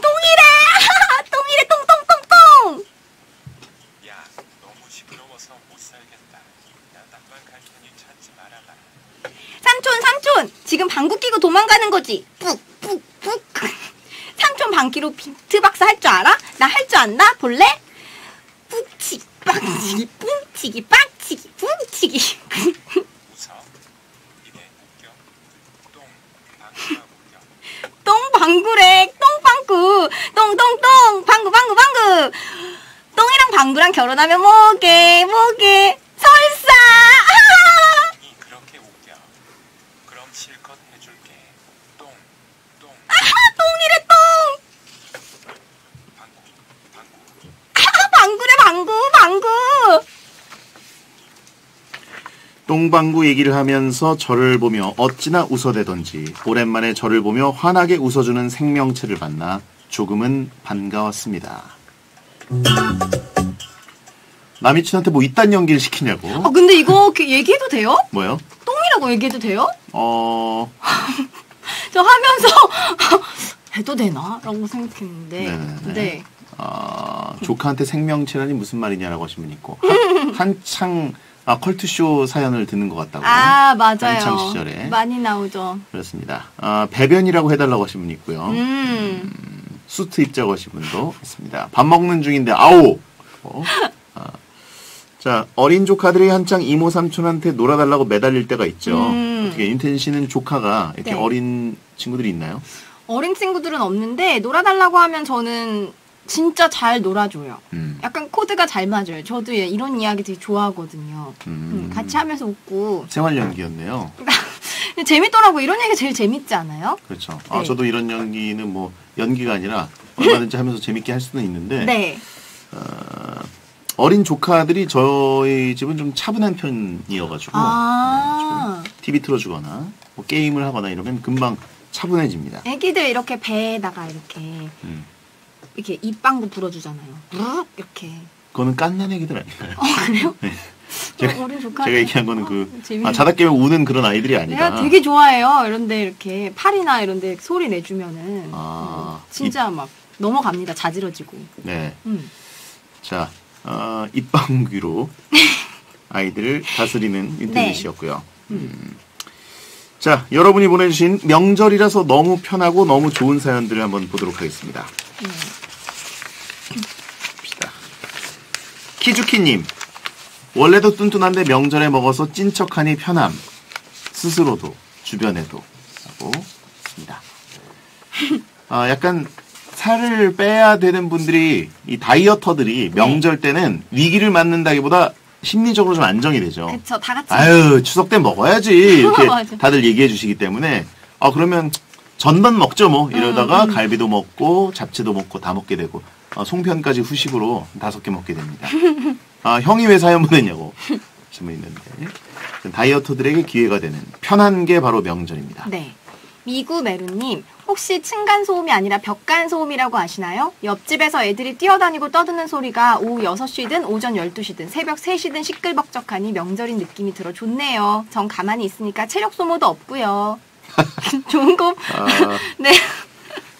똥이래. 똥이래. 똥똥똥똥. 야, 너무 시끄러워서 못 살겠다. 나 난방 갈 테니 찾지 말아라. 삼촌, 삼촌. 지금 방귀 끼고 도망가는 거지. 푹, 푹, 푹. 삼촌 방귀로 비트박스 할 줄 알아? 나 할 줄 안다? 볼래? 푹치, 빡치기, 뿜치기, 빡. 훔치기. 똥방구래. 똥방구. 똥똥똥. 방구 방구 방구. 똥이랑 방구랑 결혼하면 뭐게 뭐게. 설사. 아하. 그렇게 웃겨. 그럼 실컷 해줄게. 똥. 똥. 아하, 똥이래 똥. 방구. 방구. 아하, 방구래 방구 방구. 똥방구 얘기를 하면서 저를 보며 어찌나 웃어대던지 오랜만에 저를 보며 환하게 웃어주는 생명체를 만나 조금은 반가웠습니다. 나미춘한테 뭐 이딴 연기를 시키냐고. 아, 근데 이거 얘기해도 돼요? 뭐요? 똥이라고 얘기해도 돼요? 어... 저 하면서 해도 되나? 라고 생각했는데. 네네네. 네. 어, 조카한테 생명체라니 무슨 말이냐라고 하시면 있고 한, 한창 아, 컬트쇼 사연을 듣는 것 같다고. 아, 맞아요. 한창 시절에. 많이 나오죠. 그렇습니다. 아, 배변이라고 해달라고 하신 분이 있고요. 음. 음, 수트 입자고 하신 분도 있습니다. 밥 먹는 중인데, 아오! 어? 아. 자, 어린 조카들이 한창 이모 삼촌한테 놀아달라고 매달릴 때가 있죠. 음. 어떻게, 윤태진 씨는 조카가 이렇게 네. 어린 친구들이 있나요? 어린 친구들은 없는데, 놀아달라고 하면 저는 진짜 잘 놀아줘요. 음. 약간 코드가 잘 맞아요. 저도 이런 이야기 되게 좋아하거든요. 음. 음, 같이 하면서 웃고. 생활 연기였네요. 재밌더라고요. 이런 얘기가 제일 재밌지 않아요? 그렇죠. 네. 아, 저도 이런 연기는 뭐 연기가 아니라 얼마든지 하면서 재밌게 할 수는 있는데 네. 어, 어린 조카들이 저희 집은 좀 차분한 편이어가지고 아~ 네, 티비 틀어주거나 뭐 게임을 하거나 이러면 금방 차분해집니다. 애기들 이렇게 배에다가 이렇게 음. 이렇게 입방구 불어주잖아요. 룩 이렇게. 그거는 깐난 애기들 아닌가요? 어, 그래요? 네. 제가, 제가 얘기한 거는 그 아, 아, 자다 깨면 우는 그런 아이들이 아니라. 내가 되게 좋아해요. 이런데 이렇게 팔이나 이런데 소리 내주면은 아, 음, 진짜 입... 막 넘어갑니다. 자지러지고. 네. 음. 자, 어, 입방귀로 아이들을 다스리는 윤태진 씨였고요. 네. 음. 자, 여러분이 보내주신 명절이라서 너무 편하고 너무 좋은 사연들을 한번 보도록 하겠습니다. 네. 키주키님, 원래도 뚠뚠한데 명절에 먹어서 찐척하니 편함. 스스로도 주변에도 라고 있습니다. 아, 약간 살을 빼야 되는 분들이, 이 다이어터들이 명절 때는 위기를 맞는다기보다 심리적으로 좀 안정이 되죠. 그렇죠, 다 같이. 아유, 추석 때 먹어야지 이렇게 다들 얘기해 주시기 때문에 아 그러면 전단 먹죠 뭐 이러다가 음, 음. 갈비도 먹고 잡채도 먹고 다 먹게 되고. 어, 송편까지 후식으로 다섯 개 먹게 됩니다. 아, 형이 왜 사연 보냈냐고 질문 있는데 다이어터들에게 기회가 되는 편한 게 바로 명절입니다. 네, 미구메루님, 혹시 층간소음이 아니라 벽간소음이라고 아시나요? 옆집에서 애들이 뛰어다니고 떠드는 소리가 오후 여섯 시든 오전 열두 시든 새벽 세 시든 시끌벅적하니 명절인 느낌이 들어 좋네요. 전 가만히 있으니까 체력 소모도 없고요. 좋은 거. 아, 네.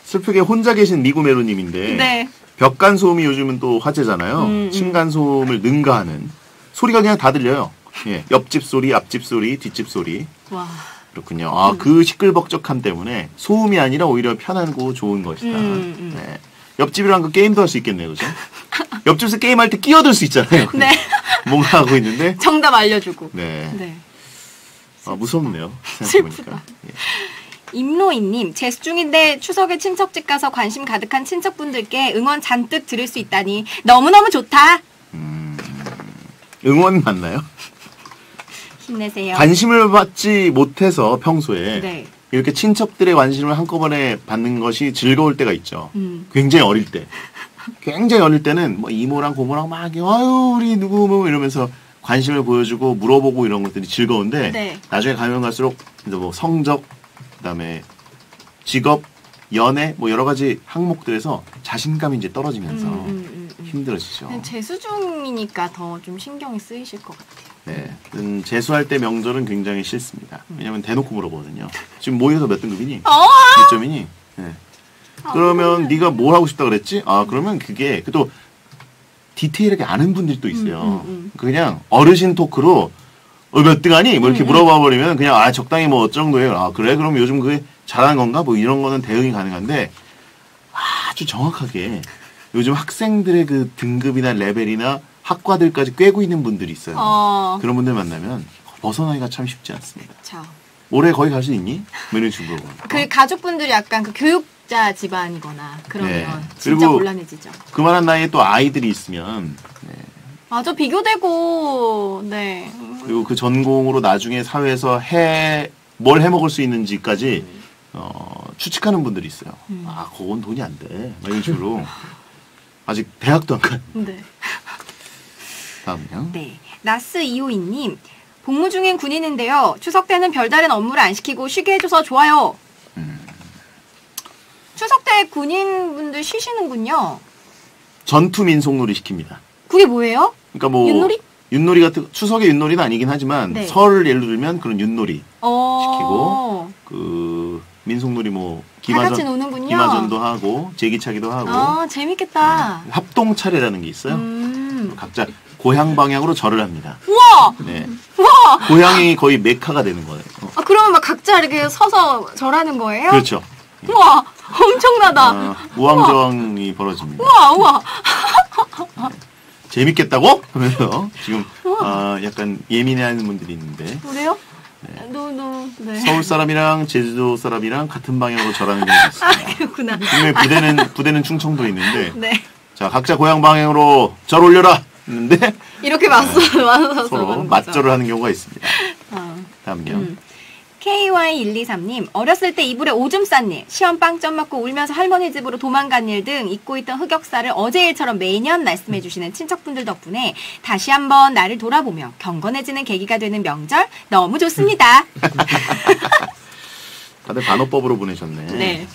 슬프게 혼자 계신 미구메루님인데 네. 벽간 소음이 요즘은 또 화제잖아요. 음, 음. 층간 소음을 능가하는 소리가 그냥 다 들려요. 예, 옆집 소리, 앞집 소리, 뒷집 소리. 와. 그렇군요. 아, 음. 그 시끌벅적함 때문에 소음이 아니라 오히려 편하고 좋은 것이다. 음, 음. 네. 옆집이랑 그 게임도 할 수 있겠네요, 그죠? 옆집에서 게임할 때 끼어들 수 있잖아요. 네. 뭔가 하고 있는데. 정답 알려주고. 네. 네. 아, 무섭네요. 생각해보니까. 예. 임로인님, 재수 중인데 추석에 친척집 가서 관심 가득한 친척분들께 응원 잔뜩 들을 수 있다니 너무너무 좋다. 음, 응원 맞나요? 힘내세요. 관심을 받지 못해서 평소에 네. 이렇게 친척들의 관심을 한꺼번에 받는 것이 즐거울 때가 있죠. 음. 굉장히 어릴 때. 굉장히 어릴 때는 뭐 이모랑 고모랑 막 아유 우리 누구 뭐 이러면서 관심을 보여주고 물어보고 이런 것들이 즐거운데 네. 나중에 가면 갈수록 이제 뭐 성적 그다음에 직업, 연애 뭐 여러 가지 항목들에서 자신감이 이제 떨어지면서 음, 음, 음, 힘들어지죠. 재수 중이니까 더 좀 신경이 쓰이실 것 같아요. 네, 음, 재수할 때 명절은 굉장히 싫습니다. 왜냐면 대놓고 물어보거든요. 지금 모의에서 몇 등급이니? 몇 점이니? 네. 그러면 아, 네가 뭘 하고 싶다 그랬지? 아 그러면 그게 또 디테일하게 아는 분들이 또 있어요. 음, 음, 음. 그냥 어르신 토크로 어, 몇 등 하니? 뭐 이렇게 음, 물어봐 버리면 그냥 아 적당히 뭐 어쩌고예요. 아 그래? 그럼 요즘 그게 잘하는 건가? 뭐 이런 거는 대응이 가능한데 아주 정확하게 요즘 학생들의 그 등급이나 레벨이나 학과들까지 꿰고 있는 분들이 있어요. 어. 그런 분들 만나면 벗어나기가 참 쉽지 않습니다. 그쵸. 올해 거의 갈 수 있니? 이런 식으로. 그 가족분들이 약간 그 교육자 집안이거나 그러면 네. 진짜 곤란해지죠. 그만한 나이에 또 아이들이 있으면 네. 맞아, 비교되고, 네. 그리고 그 전공으로 나중에 사회에서 해, 뭘 해 먹을 수 있는지까지, 음. 어, 추측하는 분들이 있어요. 음. 아, 그건 돈이 안 돼. 이런 식으로. 아직 대학도 안 갔는데. 네. 다음요. 네. 나스 이오이님, 복무 중인 군인인데요. 추석 때는 별다른 업무를 안 시키고 쉬게 해줘서 좋아요. 음. 추석 때 군인분들 쉬시는군요. 전투 민속놀이 시킵니다. 그게 뭐예요? 그러니까 뭐 윷놀이? 윷놀이 같은 추석의 윷놀이는 아니긴 하지만 네. 설 예를 들면 그런 윷놀이 시키고 그 민속놀이 뭐 기마전, 기마전도 하고 제기차기도 하고. 아 재밌겠다. 음, 합동 차례라는 게 있어요. 음. 각자 고향 방향으로 절을 합니다. 우와! 네. 우와! 고향이 거의 메카가 되는 거예요. 어. 아, 그러면 막 각자 이렇게 서서 절하는 거예요? 그렇죠. 우와! 엄청나다. 아, 우왕좌왕이 우와. 벌어집니다. 우와! 우와! 네. 재밌겠다고? 하면서 지금 아, 약간 예민해하는 분들이 있는데. 그래요? 네. No, no. 네. 서울 사람이랑 제주도 사람이랑 같은 방향으로 절하는 경우가 있습니다. 아, 그렇구나. 분명히 부대는, 부대는 충청도에 있는데 네. 자, 각자 고향 방향으로 절 올려라! 했는데 이렇게 맞서, 네. 맞서 서로 맞절을 하는 경우가 있습니다. 어. 다음요. 음. 케이와이 일이삼 님, 어렸을 때 이불에 오줌 싼 일, 시험 빵점 맞고 울면서 할머니 집으로 도망간 일 등 잊고 있던 흑역사를 어제 일처럼 매년 말씀해 주시는 친척분들 덕분에 다시 한번 나를 돌아보며 경건해지는 계기가 되는 명절 너무 좋습니다. 다들 반어법으로 보내셨네. 네. 네.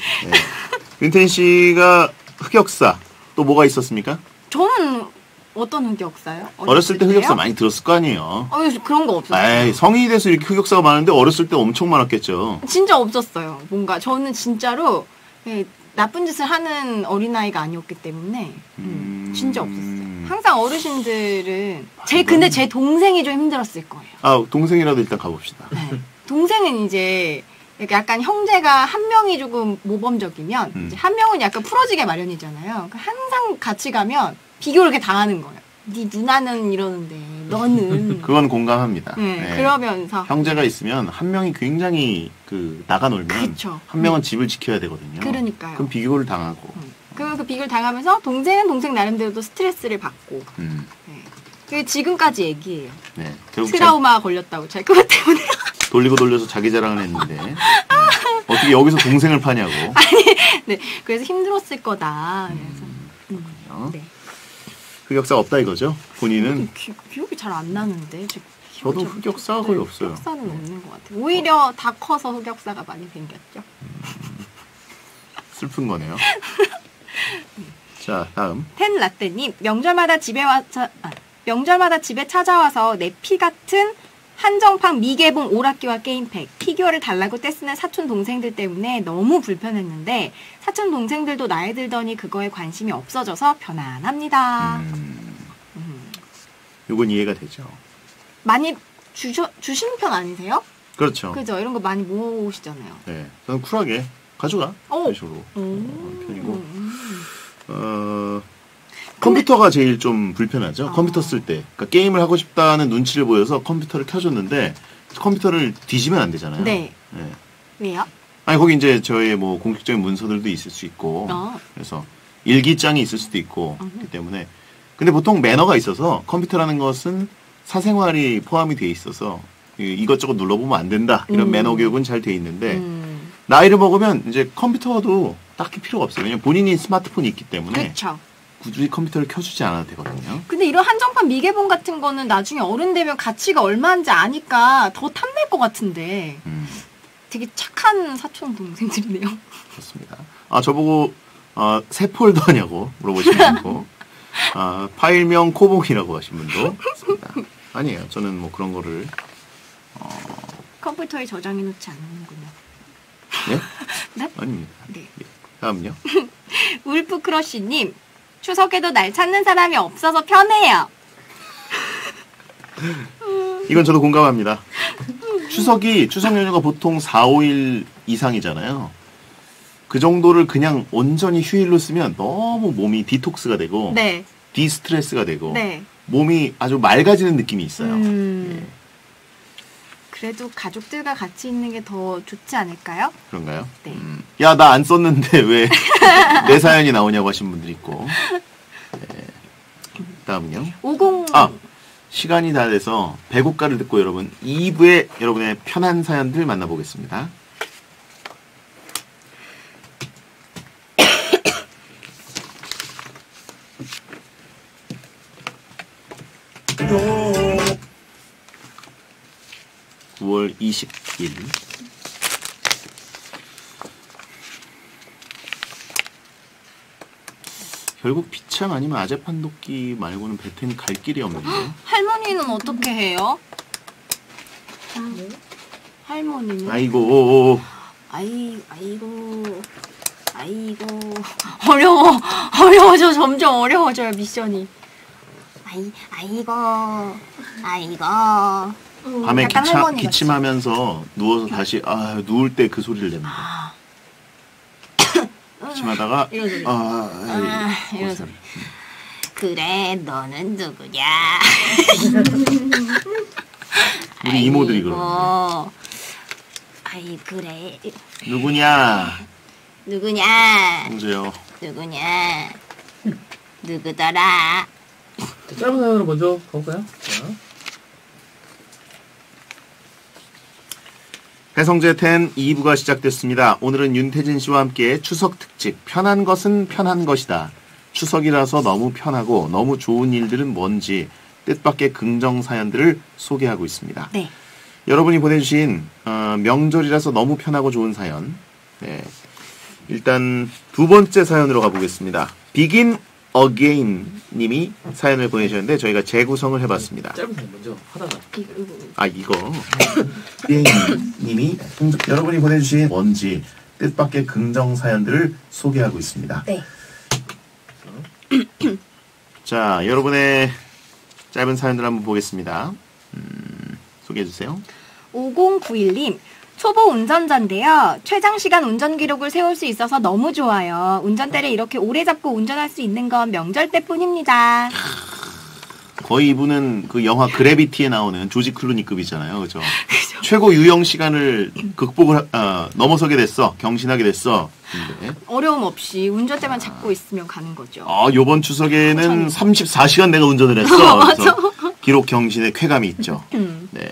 윤태진 씨가 흑역사 또 뭐가 있었습니까? 저는 어떤 흑역사요? 어렸을, 어렸을 때 흑역사 많이 들었을 거 아니에요? 아, 그런 거 없었어요. 에이, 성인이 돼서 이렇게 흑역사가 많은데 어렸을 때 엄청 많았겠죠. 진짜 없었어요. 뭔가 저는 진짜로 예, 나쁜 짓을 하는 어린아이가 아니었기 때문에 음, 진짜 없었어요. 항상 어르신들은 제 근데 제 동생이 좀 힘들었을 거예요. 아, 동생이라도 일단 가봅시다. 네. 동생은 이제 약간 형제가 한 명이 조금 모범적이면 음. 이제 한 명은 약간 풀어지게 마련이잖아요. 그러니까 항상 같이 가면 비교를 이렇게 당하는 거예요. 네 누나는 이러는데 너는 그건 공감합니다. 네, 네. 그러면서 형제가 있으면 한 명이 굉장히 그 나가 놀면 그쵸. 한 명은 네. 집을 지켜야 되거든요. 그러니까요. 그럼 비교를 당하고 음. 그, 그 비교를 당하면서 동생은 동생 나름대로도 스트레스를 받고 음. 네. 그게 지금까지 얘기예요. 네. 트라우마 자... 걸렸다고 잘 그것 때문에 돌리고 돌려서 자기 자랑을 했는데 네. 어떻게 여기서 동생을 파냐고. 아니, 네. 그래서 힘들었을 거다. 그래서 음, 음. 네. 흑역사 없다 이거죠? 본인은 기, 기억이 잘 안 나는데 저도 흑역사가 거의 없어요. 흑역사는 네. 없는 것 같아요. 오히려 어. 다 커서 흑역사가 많이 생겼죠. 음, 슬픈 거네요. 자, 다음 텐 라떼님 명절마다 집에 와서 아, 명절마다 집에 찾아와서 내 피 같은 한정판 미개봉 오락기와 게임팩, 피규어를 달라고 떼쓰는 사촌 동생들 때문에 너무 불편했는데 사촌 동생들도 나이 들더니 그거에 관심이 없어져서 편안합니다. 음, 음. 이건 이해가 되죠. 많이 주셔, 주시는 편 아니세요? 그렇죠. 그죠. 이런 거 많이 모으시잖아요. 네, 저는 쿨하게 가져가. 오. 식으로 어, 편이고. 음. 어... 컴퓨터가 근데... 제일 좀 불편하죠. 어... 컴퓨터 쓸 때. 그러니까 게임을 하고 싶다는 눈치를 보여서 컴퓨터를 켜줬는데 컴퓨터를 뒤지면 안 되잖아요. 네. 네. 왜요? 아니 거기 이제 저의 뭐 공식적인 문서들도 있을 수 있고 어. 그래서 일기장이 있을 수도 있고 어. 그렇기 때문에 근데 보통 매너가 있어서 컴퓨터라는 것은 사생활이 포함이 돼 있어서 이것저것 눌러보면 안 된다. 이런 음. 매너 교육은 잘 돼 있는데 음. 나이를 먹으면 이제 컴퓨터도 딱히 필요가 없어요. 왜냐면 본인이 스마트폰이 있기 때문에 그렇죠. 굳이 컴퓨터를 켜주지 않아도 되거든요. 근데 이런 한정판 미개봉 같은 거는 나중에 어른 되면 가치가 얼마인지 아니까 더 탐낼 것 같은데 음. 되게 착한 사촌 동생들이네요. 그렇습니다. 아 저보고 어, 새 폴더냐고 물어보시는 분고 아, 파일명 코봉이라고 하신 분도 있습니다. 아니에요. 저는 뭐 그런 거를 어... 컴퓨터에 저장해놓지 않는군요. 네? 네? 아닙니다. 네. 예. 다음요. 울프크러쉬님 추석에도 날 찾는 사람이 없어서 편해요. 이건 저도 공감합니다. 추석이 추석 연휴가 보통 사, 오일 이상이잖아요. 그 정도를 그냥 온전히 휴일로 쓰면 너무 몸이 디톡스가 되고 네. 디스트레스가 되고 네. 몸이 아주 맑아지는 느낌이 있어요. 음... 예. 그래도 가족들과 같이 있는 게 더 좋지 않을까요? 그런가요? 네. 음. 야, 나 안 썼는데 왜 내 사연이 나오냐고 하신 분들이 있고. 네. 다음은요. 오공... 아, 시간이 다 돼서 배고가를 듣고 여러분 이 부에 여러분의 편한 사연들 만나보겠습니다. 구월 이십일. 결국 비참 아니면 아재판독기 말고는 배텐 갈 길이 없는데. 헉, 할머니는 어떻게 해요? 음, 할머니는? 아이고. 아이, 아이고. 아이고. 어려워. 어려워져. 점점 어려워져요. 미션이. 아이, 아이고, 아이고. 음, 밤에 기차, 기침하면서 누워서 다시 아 누울 때 그 소리를 냅니다. 기침하다가 아, 아, 이런 소리. 그래, 너는 누구냐? 우리 이모들이 그러는데. 아이, 그래. 누구냐? 누구냐? 누구세요? 누구냐? 누구더라? 짧은 사연으로 먼저 가볼까요? 자. 배성재의 텐 이 부가 시작됐습니다. 오늘은 윤태진 씨와 함께 추석 특집 편한 것은 편한 것이다. 추석이라서 너무 편하고 너무 좋은 일들은 뭔지 뜻밖의 긍정 사연들을 소개하고 있습니다. 네. 여러분이 보내주신 어, 명절이라서 너무 편하고 좋은 사연. 네. 일단 두 번째 사연으로 가보겠습니다. Begin Again 님이 사연을 보내주셨는데 저희가 재구성을 해봤습니다. 짧은 사연 먼저 하다가. 아 이거. Begin 님이 여러분이 보내주신 뭔지 뜻밖의 긍정 사연들을 소개하고 있습니다. 네. 자, 여러분의 짧은 사연들 한번 보겠습니다. 음, 소개해주세요. 오공구일 님, 초보 운전자인데요. 최장시간 운전기록을 세울 수 있어서 너무 좋아요. 운전대를 이렇게 오래 잡고 운전할 수 있는 건 명절 때뿐입니다. 거의 이분은 그 영화 그래비티에 나오는 조지 클루니급이잖아요. 그죠? 최고 유형 시간을 극복을 어, 넘어서게 됐어. 경신하게 됐어. 근데. 어려움 없이 운전대만 잡고 아. 있으면 가는 거죠. 아, 요번 추석에는 삼십사 시간 내가 운전을 했어. 맞아. 기록 경신의 쾌감이 있죠. 네.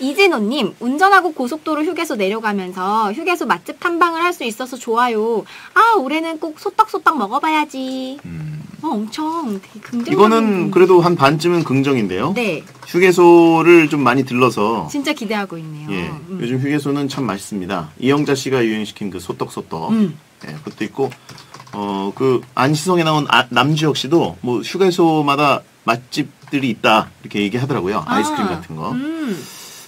이진호님, 운전하고 고속도로 휴게소 내려가면서 휴게소 맛집 탐방을 할 수 있어서 좋아요. 아, 올해는 꼭 소떡소떡 먹어봐야지. 음. 어, 엄청 되게 긍정적인. 이거는 그래도 한 반쯤은 긍정인데요. 네. 휴게소를 좀 많이 들러서. 진짜 기대하고 있네요. 예. 음. 요즘 휴게소는 참 맛있습니다. 이영자 씨가 유행시킨 그 소떡소떡. 음. 예, 그것도 있고, 어, 그 안시성에 나온 아, 남주혁 씨도 뭐 휴게소마다 맛집들이 있다. 이렇게 얘기하더라고요. 아이스크림 아. 같은 거. 음.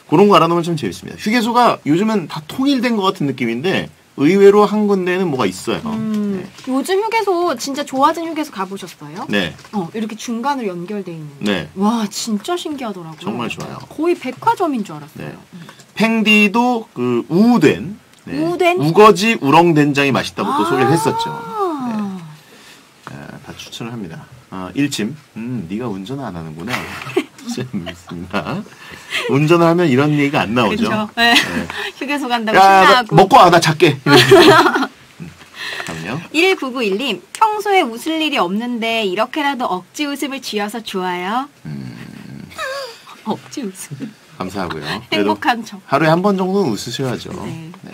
그런 거 알아놓으면 참 재밌습니다. 휴게소가 요즘은 다 통일된 것 같은 느낌인데 의외로 한 군데는 뭐가 있어요. 음, 네. 요즘 휴게소 진짜 좋아진 휴게소 가보셨어요? 네. 어, 이렇게 중간으로 연결돼 있는. 네. 와, 진짜 신기하더라고요. 정말 좋아요. 거의 백화점인 줄 알았어요. 네. 음. 팽디도 그 우우된, 네. 우우된? 우거지 우렁된장이 맛있다고 아 또 소개를 했었죠. 네. 네. 다 추천을 합니다. 아, 일침. 음, 네가 운전을 안 하는구나. 재밌습니다. 운전을 하면 이런 얘기가 안 나오죠. 그렇죠. 네. 네. 휴게소 간다고 야, 신나하고. 먹고 와, 나 작게. 다음요. 일구구일 님, 평소에 웃을 일이 없는데 이렇게라도 억지 웃음을 쥐어서 좋아요. 음... 억지 웃음. 감사하고요. 행복한 척. 하루에 한 번 정도는 웃으셔야죠. 네. 네.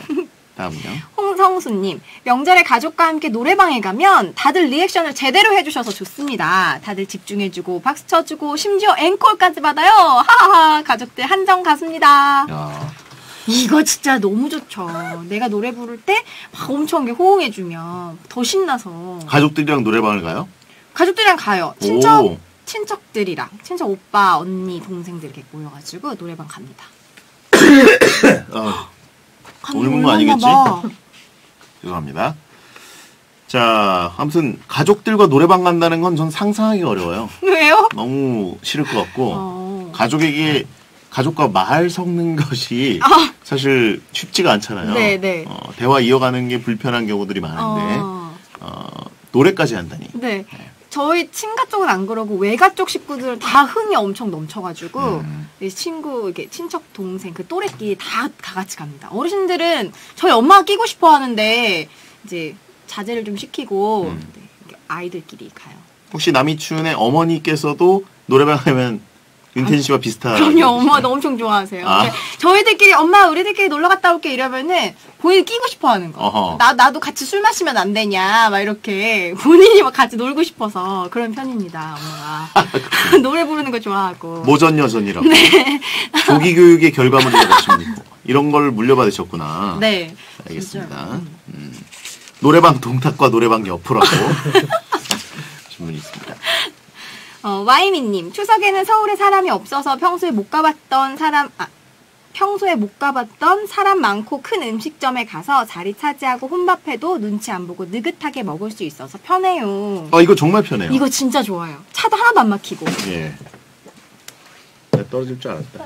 다음요. 홍성수님, 명절에 가족과 함께 노래방에 가면 다들 리액션을 제대로 해주셔서 좋습니다. 다들 집중해주고 박수 쳐주고 심지어 앵콜까지 받아요. 하하하, 가족들 한정 가수입니다. 야. 이거 진짜 너무 좋죠. 내가 노래 부를 때 막 엄청 호응해주면 더 신나서. 가족들이랑 노래방을 가요? 가족들이랑 가요. 친척, 오. 친척들이랑. 친척 오빠, 언니, 동생들 이렇게 모여가지고 노래방 갑니다. 어. 울는 거 아니겠지? 죄송합니다. 자, 아무튼 가족들과 노래방 간다는 건 전 상상하기 어려워요. 왜요? 너무 싫을 것 같고 어... 가족에게 가족과 말 섞는 것이 아. 사실 쉽지가 않잖아요. 네네. 어, 대화 이어가는 게 불편한 경우들이 많은데 어... 어, 노래까지 한다니. 네. 네. 저희 친가 쪽은 안 그러고 외가 쪽 식구들은 다 흥이 엄청 넘쳐가지고 음. 친구, 이게 친척, 동생, 그 또래끼리 다, 다 같이 갑니다. 어르신들은 저희 엄마가 끼고 싶어 하는데 이제 자제를 좀 시키고 음. 네, 아이들끼리 가요. 혹시 나미춘의 어머니께서도 노래방 가면 윤태진 씨와 비슷한. 그럼요. 엄마도 엄청 좋아하세요. 아. 저희들끼리 엄마 우리들끼리 놀러 갔다 올게 이러면은 본인이 끼고 싶어 하는 거. 어허. 나, 나도 같이 술 마시면 안 되냐 막 이렇게 본인이 막 같이 놀고 싶어서 그런 편입니다. 엄마가. 노래 부르는 거 좋아하고. 모전 여전이라고. 네. 조기 교육의 결과물이라고 하십니까? 이런 걸 물려받으셨구나. 네. 알겠습니다. 음. 노래방 동탁과 노래방 옆으로라고 질문이 있습니다. 어, 와이미님, 추석에는 서울에 사람이 없어서 평소에 못 가봤던 사람, 아, 평소에 못 가봤던 사람 많고 큰 음식점에 가서 자리 차지하고 혼밥해도 눈치 안 보고 느긋하게 먹을 수 있어서 편해요. 아, 이거 정말 편해요. 이거 진짜 좋아요. 차도 하나도 안 막히고. 예. 내가 떨어질 줄 알았다.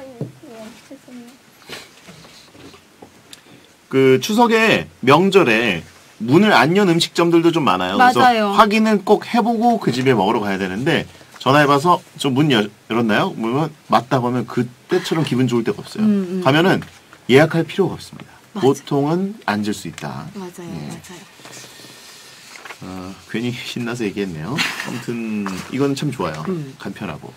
그 추석에 명절에 문을 안 연 음식점들도 좀 많아요. 맞아요. 그래서 확인은 꼭 해보고 그 집에 먹으러 가야 되는데 전화해봐서 저 문 열었나요? 그러면 맞다고 하면 그때처럼 기분 좋을 때가 없어요. 음, 음. 가면은 예약할 필요가 없습니다. 맞아. 보통은 앉을 수 있다. 맞아요. 예. 맞아요. 어, 괜히 신나서 얘기했네요. 아무튼 이건 참 좋아요. 음. 간편하고.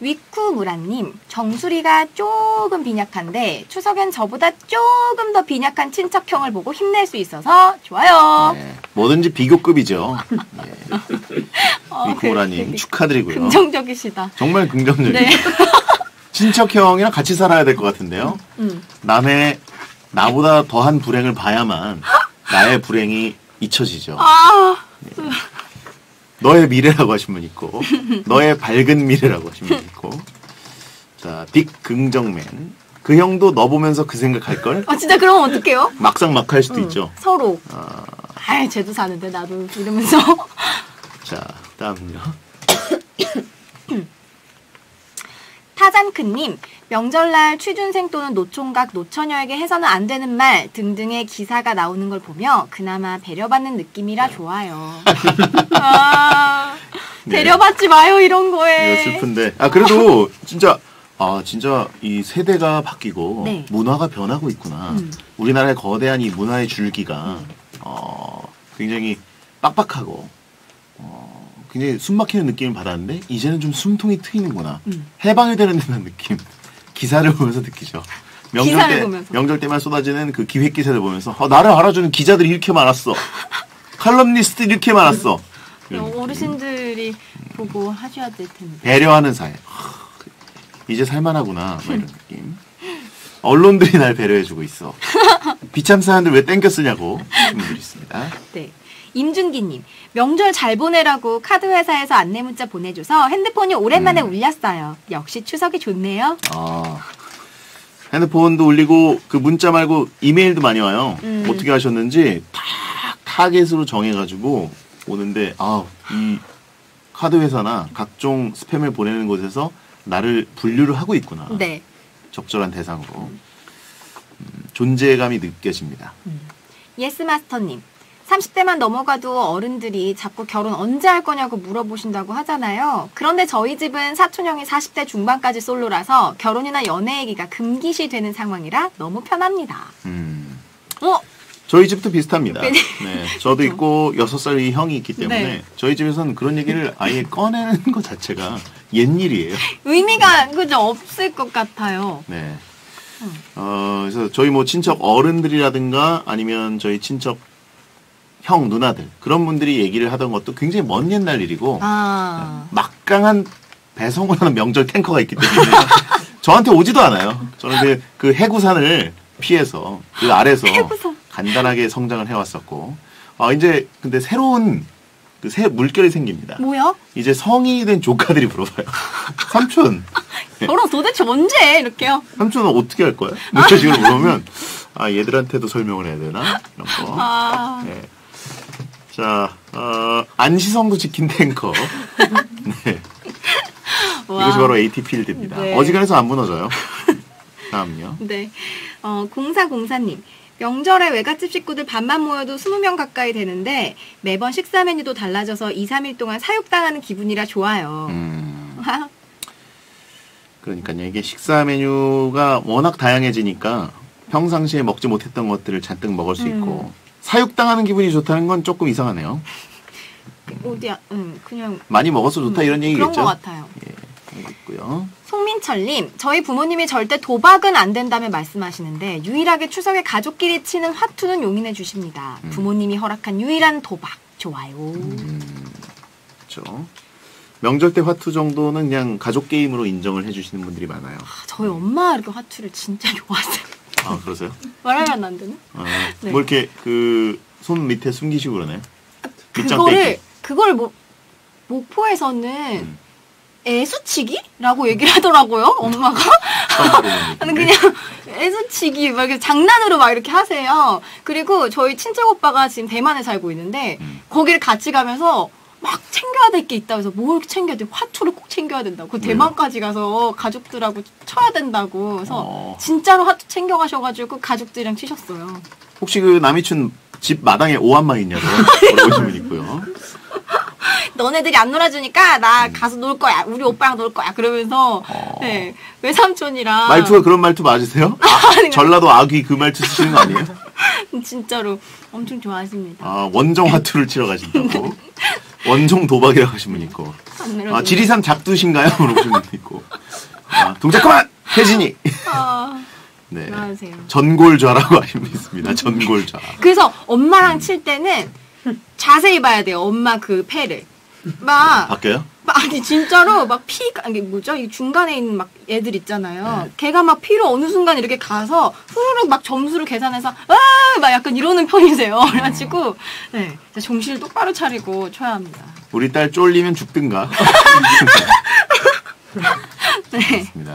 위쿠무라님, 정수리가 조금 빈약한데 추석엔 저보다 조금 더 빈약한 친척형을 보고 힘낼 수 있어서 좋아요. 네, 뭐든지 비교급이죠. 네. 어, 위쿠무라님 그, 축하드리고요. 긍정적이시다. 정말 긍정적이에요. 네. 친척형이랑 같이 살아야 될 것 같은데요. 음, 음. 남의 나보다 더한 불행을 봐야만 나의 불행이 잊혀지죠. 아, 네. 너의 미래라고 하신 분 있고, 너의 밝은 미래라고 하신 분 있고. 자, 빅 긍정맨. 그 형도 너 보면서 그 생각할걸? 아, 진짜 그러면 어떡해요? 막상 막 할 수도 응, 있죠. 서로. 아, 아이, 쟤도 사는데 나도 이러면서. 자, 다음은요. 타잔크님, 명절날 취준생 또는 노총각, 노처녀에게 해서는 안 되는 말 등등의 기사가 나오는 걸 보며 그나마 배려받는 느낌이라 좋아요. 아, 배려받지 마요, 이런 거에. 이거 슬픈데. 아, 그래도 진짜, 아, 진짜 이 세대가 바뀌고 네. 문화가 변하고 있구나. 음. 우리나라의 거대한 이 문화의 줄기가 음. 어, 굉장히 빡빡하고 어, 굉장히 숨막히는 느낌을 받았는데 이제는 좀 숨통이 트이는구나. 음. 해방이 되는 듯한 느낌. 기사를 보면서 느끼죠. 명절 때 보면서. 명절 때만 쏟아지는 그 기획 기사를 보면서 어, 나를 알아주는 기자들이 이렇게 많았어. 칼럼니스트 이렇게 많았어. 어르신들이 음. 보고 하셔야 될 텐데. 배려하는 사회. 하, 이제 살만하구나. 막 이런 느낌. 언론들이 날 배려해주고 있어. 비참 사연들 왜 땡겨 쓰냐고. 분들이 있습니다. 네. 임준기님, 명절 잘 보내라고 카드 회사에서 안내 문자 보내줘서 핸드폰이 오랜만에 음. 울렸어요. 역시 추석이 좋네요. 아, 핸드폰도 울리고 그 문자 말고 이메일도 많이 와요. 음. 어떻게 하셨는지 딱 타겟으로 정해가지고 오는데 아, 이 카드 회사나 각종 스팸을 보내는 곳에서 나를 분류를 하고 있구나. 네. 적절한 대상으로 음, 존재감이 느껴집니다. 음. 예스마스터님. 삼십 대만 넘어가도 어른들이 자꾸 결혼 언제 할 거냐고 물어보신다고 하잖아요. 그런데 저희 집은 사촌형이 사십 대 중반까지 솔로라서 결혼이나 연애 얘기가 금기시 되는 상황이라 너무 편합니다. 음. 어? 저희 집도 비슷합니다. 네. 저도 그렇죠. 있고 여섯 살 이 형이 있기 때문에 네. 저희 집에서는 그런 얘기를 아예 꺼내는 것 자체가 옛일이에요. 의미가 네. 그저 없을 것 같아요. 네. 음. 어, 그래서 저희 뭐 친척 어른들이라든가 아니면 저희 친척 형, 누나들 그런 분들이 얘기를 하던 것도 굉장히 먼 옛날 일이고 아. 막강한 배성호라는 명절 탱커가 있기 때문에 저한테 오지도 않아요. 저는 그, 그 해구산을 피해서 그 아래서 해구산. 간단하게 성장을 해왔었고 아, 이제 근데 새로운 그 새 물결이 생깁니다. 뭐요? 이제 성인이 된 조카들이 물어봐요. 삼촌. 저랑 도대체 언제 이렇게요? 삼촌은 어떻게 할 거야? 이렇게 지금 물어보면 아, 얘들한테도 설명을 해야 되나? 이런 거. 아. 네. 자, 어, 안시성도 지킨 탱커. 네. 이것이 바로 에이티 필드입니다. 네. 어지간해서 안 무너져요. 다음요. 네. 어, 공사공사님. 명절에 외갓집 식구들 반만 모여도 스무 명 가까이 되는데 매번 식사 메뉴도 달라져서 이삼 일 동안 사육당하는 기분이라 좋아요. 음. 그러니까요. 이게 식사 메뉴가 워낙 다양해지니까 평상시에 먹지 못했던 것들을 잔뜩 먹을 수 있고 음. 사육당하는 기분이 좋다는 건 조금 이상하네요. 어디야? 음, 그냥 많이 먹어서 좋다 음, 이런 얘기겠죠? 그런 것 같아요. 예, 있고요. 송민철님, 저희 부모님이 절대 도박은 안 된다며 말씀하시는데 유일하게 추석에 가족끼리 치는 화투는 용인해 주십니다. 음. 부모님이 허락한 유일한 도박, 좋아요. 음, 그렇죠. 명절 때 화투 정도는 그냥 가족 게임으로 인정을 해주시는 분들이 많아요. 아, 저희 엄마 이렇게 화투를 진짜 좋아하세요. 아, 그러세요? 말하면 안 되네. 아, 네. 뭐 이렇게 그 손 밑에 숨기시고 그러나요? 아, 그거를 그걸 뭐 목포에서는 음. 애수치기라고 얘기를 하더라고요. 엄마가. 처음 들어보니까. 그냥 애수치기 막 이렇게 장난으로 막 이렇게 하세요. 그리고 저희 친척 오빠가 지금 대만에 살고 있는데 음. 거기를 같이 가면서 막 챙겨야 될 게 있다고 해서 뭘 챙겨야 돼? 화초를 꼭 챙겨야 된다고. 그 대만까지 가서 가족들하고 쳐야 된다고. 그래서 어. 진짜로 화초 챙겨가셔가지고 가족들이랑 치셨어요. 혹시 그 나미춘 집 마당에 오한마 있냐고 물어보시면 있고요. 너네들이 안 놀아주니까 나 가서 놀 거야. 우리 오빠랑 놀 거야. 그러면서 어... 네, 외삼촌이랑. 말투가 그런 말투 맞으세요? 아, 전라도 아귀 그 말투 쓰시는 거 아니에요? 진짜로 엄청 좋아하십니다. 아, 원정 화투를 치러 가신다고? 원정 도박이라고 하신 분 있고. 아, 지리산 잡두신가요? 물어보신 분 있고. 아, 동작 그만! 혜진이! 아... 네. 안녕하세요. 전골좌라고 하신 분 있습니다. 전골좌. 그래서 엄마랑 음. 칠 때는 자세히 봐야 돼요. 엄마 그 패를. 막 바뀌어요? 막, 아니 진짜로 막 피가 이게 뭐죠? 이 중간에 있는 막 애들 있잖아요. 네. 걔가 막 피로 어느 순간 이렇게 가서 후루룩 막 점수를 계산해서 아 막 약간 이러는 편이세요. 그래가지고 네 정신을 똑바로 차리고 쳐야 합니다. 우리 딸 쫄리면 죽든가. 네. 그렇습니다.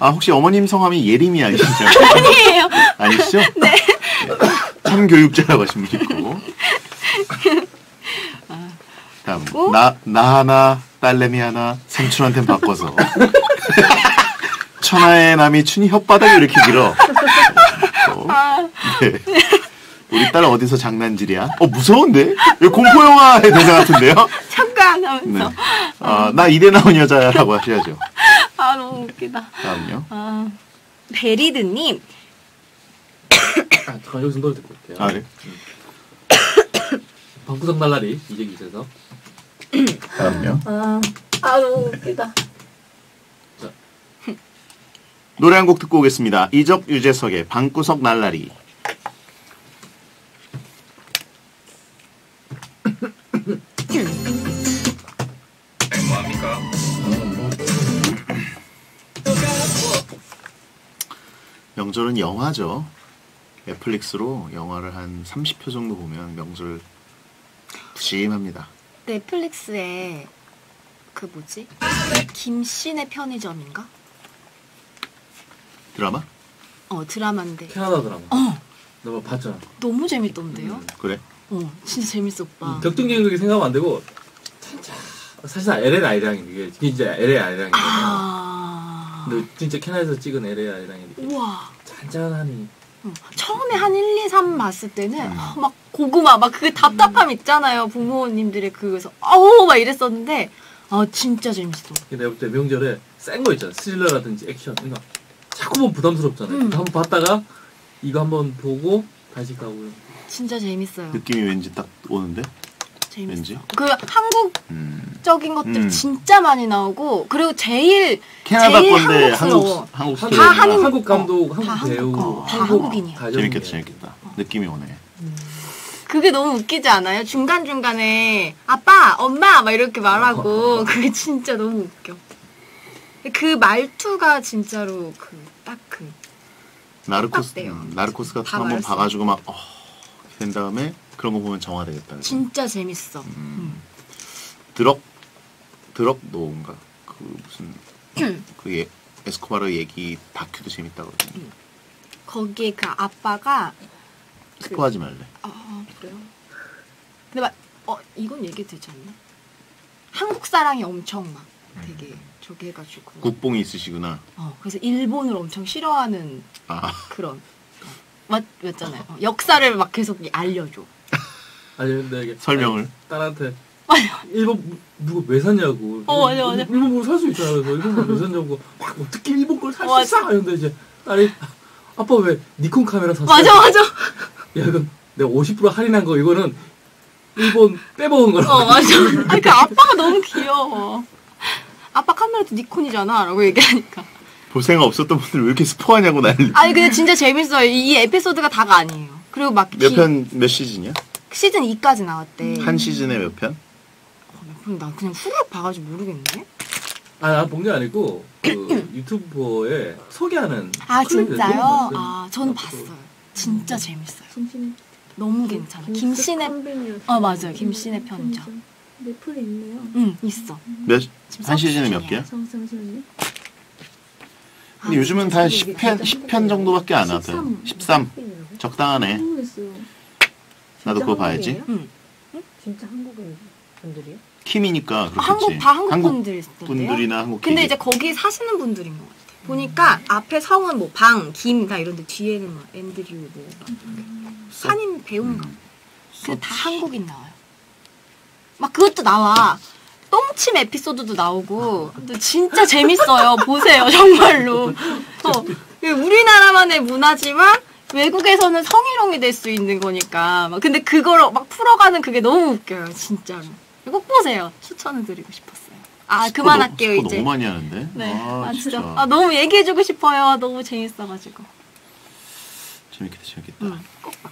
아 혹시 어머님 성함이 예림이 아니시죠? 아니에요. 아니시죠? 네. 네. 참교육자라고 하시면 있고. 다음 나, 나 하나, 딸내미 하나, 삼촌한텐 바꿔서 천하의 나미춘이 혓바닥을 이렇게 길어. 아. 네. 우리 딸 어디서 장난질이야? 어 무서운데? 공포영화의 대사 같은데요? 잠깐 하면서 네. 아, 나 이래 나온 여자라고 하셔야죠. 아 너무 웃기다. 다음요. 아, 베리드님 아, 잠깐 여기서 노래 듣고 올게요. 아, 네. 방구석 날라리 이제 기세서 다음요. 아, 아 너무 웃기다. 자. 노래 한 곡 듣고 오겠습니다. 이적 유재석의 방구석 날라리. 뭐합니까? 명절은 영화죠. 넷플릭스로 영화를 한 삼십 회 정도 보면 명절 부심합니다. 넷플릭스에 그 뭐지? 김신의 편의점인가? 드라마? 어 드라마인데 캐나다 드라마. 어. 너 봤잖아. 너무 재밌던데요? 음, 그래? 어 진짜 재밌어 오빠. 음, 격동계획이 생각하면 안 되고 진짜 사실 엘엘 아이랑인 이게 진짜 엘엘 아이랑인 아. 근데 진짜 캐나다에서 찍은 엘엘 아이랑인. 우와. 잔잔하니. 응. 처음에 한 일, 이, 삼 봤을 때는 음. 어, 막 고구마 막 그 답답함 있잖아요. 부모님들의 그거에서 아우 막 이랬었는데 아 진짜 재밌어. 내가 볼 때 명절에 센 거 있잖아. 스릴러라든지 액션 이런 거 자꾸만 부담스럽잖아요. 음. 한번 봤다가 이거 한번 보고 다시 가고요. 진짜 재밌어요. 느낌이 왠지 딱 오는데? 재밌어. 왠지? 그 한국적인 음. 것들이 음. 진짜 많이 나오고 그리고 제일 캐나다 제일 건데 한국스러워. 한국 한국 다 한국, 한국 감독, 한국 다 배우, 한국, 어, 다 한국 한국인이야. 재밌겠다, 재밌겠다. 어. 느낌이 오네. 음. 그게 너무 웃기지 않아요? 중간중간에 아빠, 엄마 막 이렇게 말하고 그게 진짜 너무 웃겨. 그 말투가 진짜로 그 딱 그 나르코스, 음, 나르코스 같은 거 한번 봐가지고 막 어, 된 다음에 그런 거 보면 정화되겠다. 진짜 재밌어. 음. 음. 드럭 드럭 노인가 그 무슨 음. 그 예, 에스코바르 얘기 다큐도 재밌다 그러더니 음. 거기에 그 아빠가 스포하지 말래. 아 그래요? 근데 막 어 이건 얘기 되지 않나? 한국 사랑이 엄청 막 되게 저기 해가지고 국뽕이 있으시구나. 어 그래서 일본을 엄청 싫어하는 아. 그런 맞 맞잖아요. 어, 역사를 막 계속 알려줘. 아니 근데 이게 설명을 딸한테 맞아. 일본 누구 왜 샀냐고. 어 맞아 맞아. 일본 걸 살 수 있잖아. 그래서 일본 걸 왜 샀냐고 막 어떻게 일본 걸 살 수 있어? 근데 이제 딸이 아빠 왜 니콘 카메라 샀어? 맞아 맞아. 야, 이건 내가 오십 퍼센트 할인한 거, 이거는 일본 빼먹은 거라고. 어, 맞아. 아니, 그 아빠가 너무 귀여워. 아빠 카메라도 니콘이잖아. 라고 얘기하니까. 고생 없었던 분들 왜 이렇게 스포하냐고 난리. 아니, 근데 진짜 재밌어요. 이 에피소드가 다가 아니에요. 그리고 막. 몇 기... 편, 몇 시즌이야? 시즌 이까지 나왔대. 한 시즌에 몇 편? 어, 몇 편? 나 그냥 후루룩 봐가지고 모르겠네. 아, 나 본 게 아니고, 그 유튜버에 소개하는. 아, 진짜요? 아, 저는 봤어요. 진짜 음. 재밌어요. 김신의 너무 괜찮아. 김신의 어 맞아요. 김신의 편이죠. 넷플에 있네요. 응 있어. 몇 한 시즌에 몇 개야? 정승수님. 근데 요즘은 다 십 편, 십 편 정도밖에 안 하대. 십삼. 적당하네. 나도 그거 봐야지. 응. 진짜 한국인 분들이요? 팀이니까 그렇겠지. 한국 다 한국, 한국 분들 분들이나 한국. 근데 기계. 이제 거기 사시는 분들인 것 같아. 음. 보니까 앞에 성은 뭐 방, 김 다 이런데 뒤에는 막 앤드류 뭐 한인 배우인가. 음. 그 다 한국인 나와요. 막 그것도 나와. 똥침 에피소드도 나오고. 근데 진짜 재밌어요. 보세요 정말로. 어, 우리나라만의 문화지만 외국에서는 성희롱이 될 수 있는 거니까. 막 근데 그걸 막 풀어가는 그게 너무 웃겨요 진짜로. 꼭 보세요. 추천을 드리고 싶었어요. 아 그만할게요 너무, 이제. 너무 많이 하는데. 네. 아, 아 진짜. 진짜. 아 너무 얘기해주고 싶어요. 너무 재밌어가지고. 재밌겠다 재밌겠다. 응. 꼭 봐.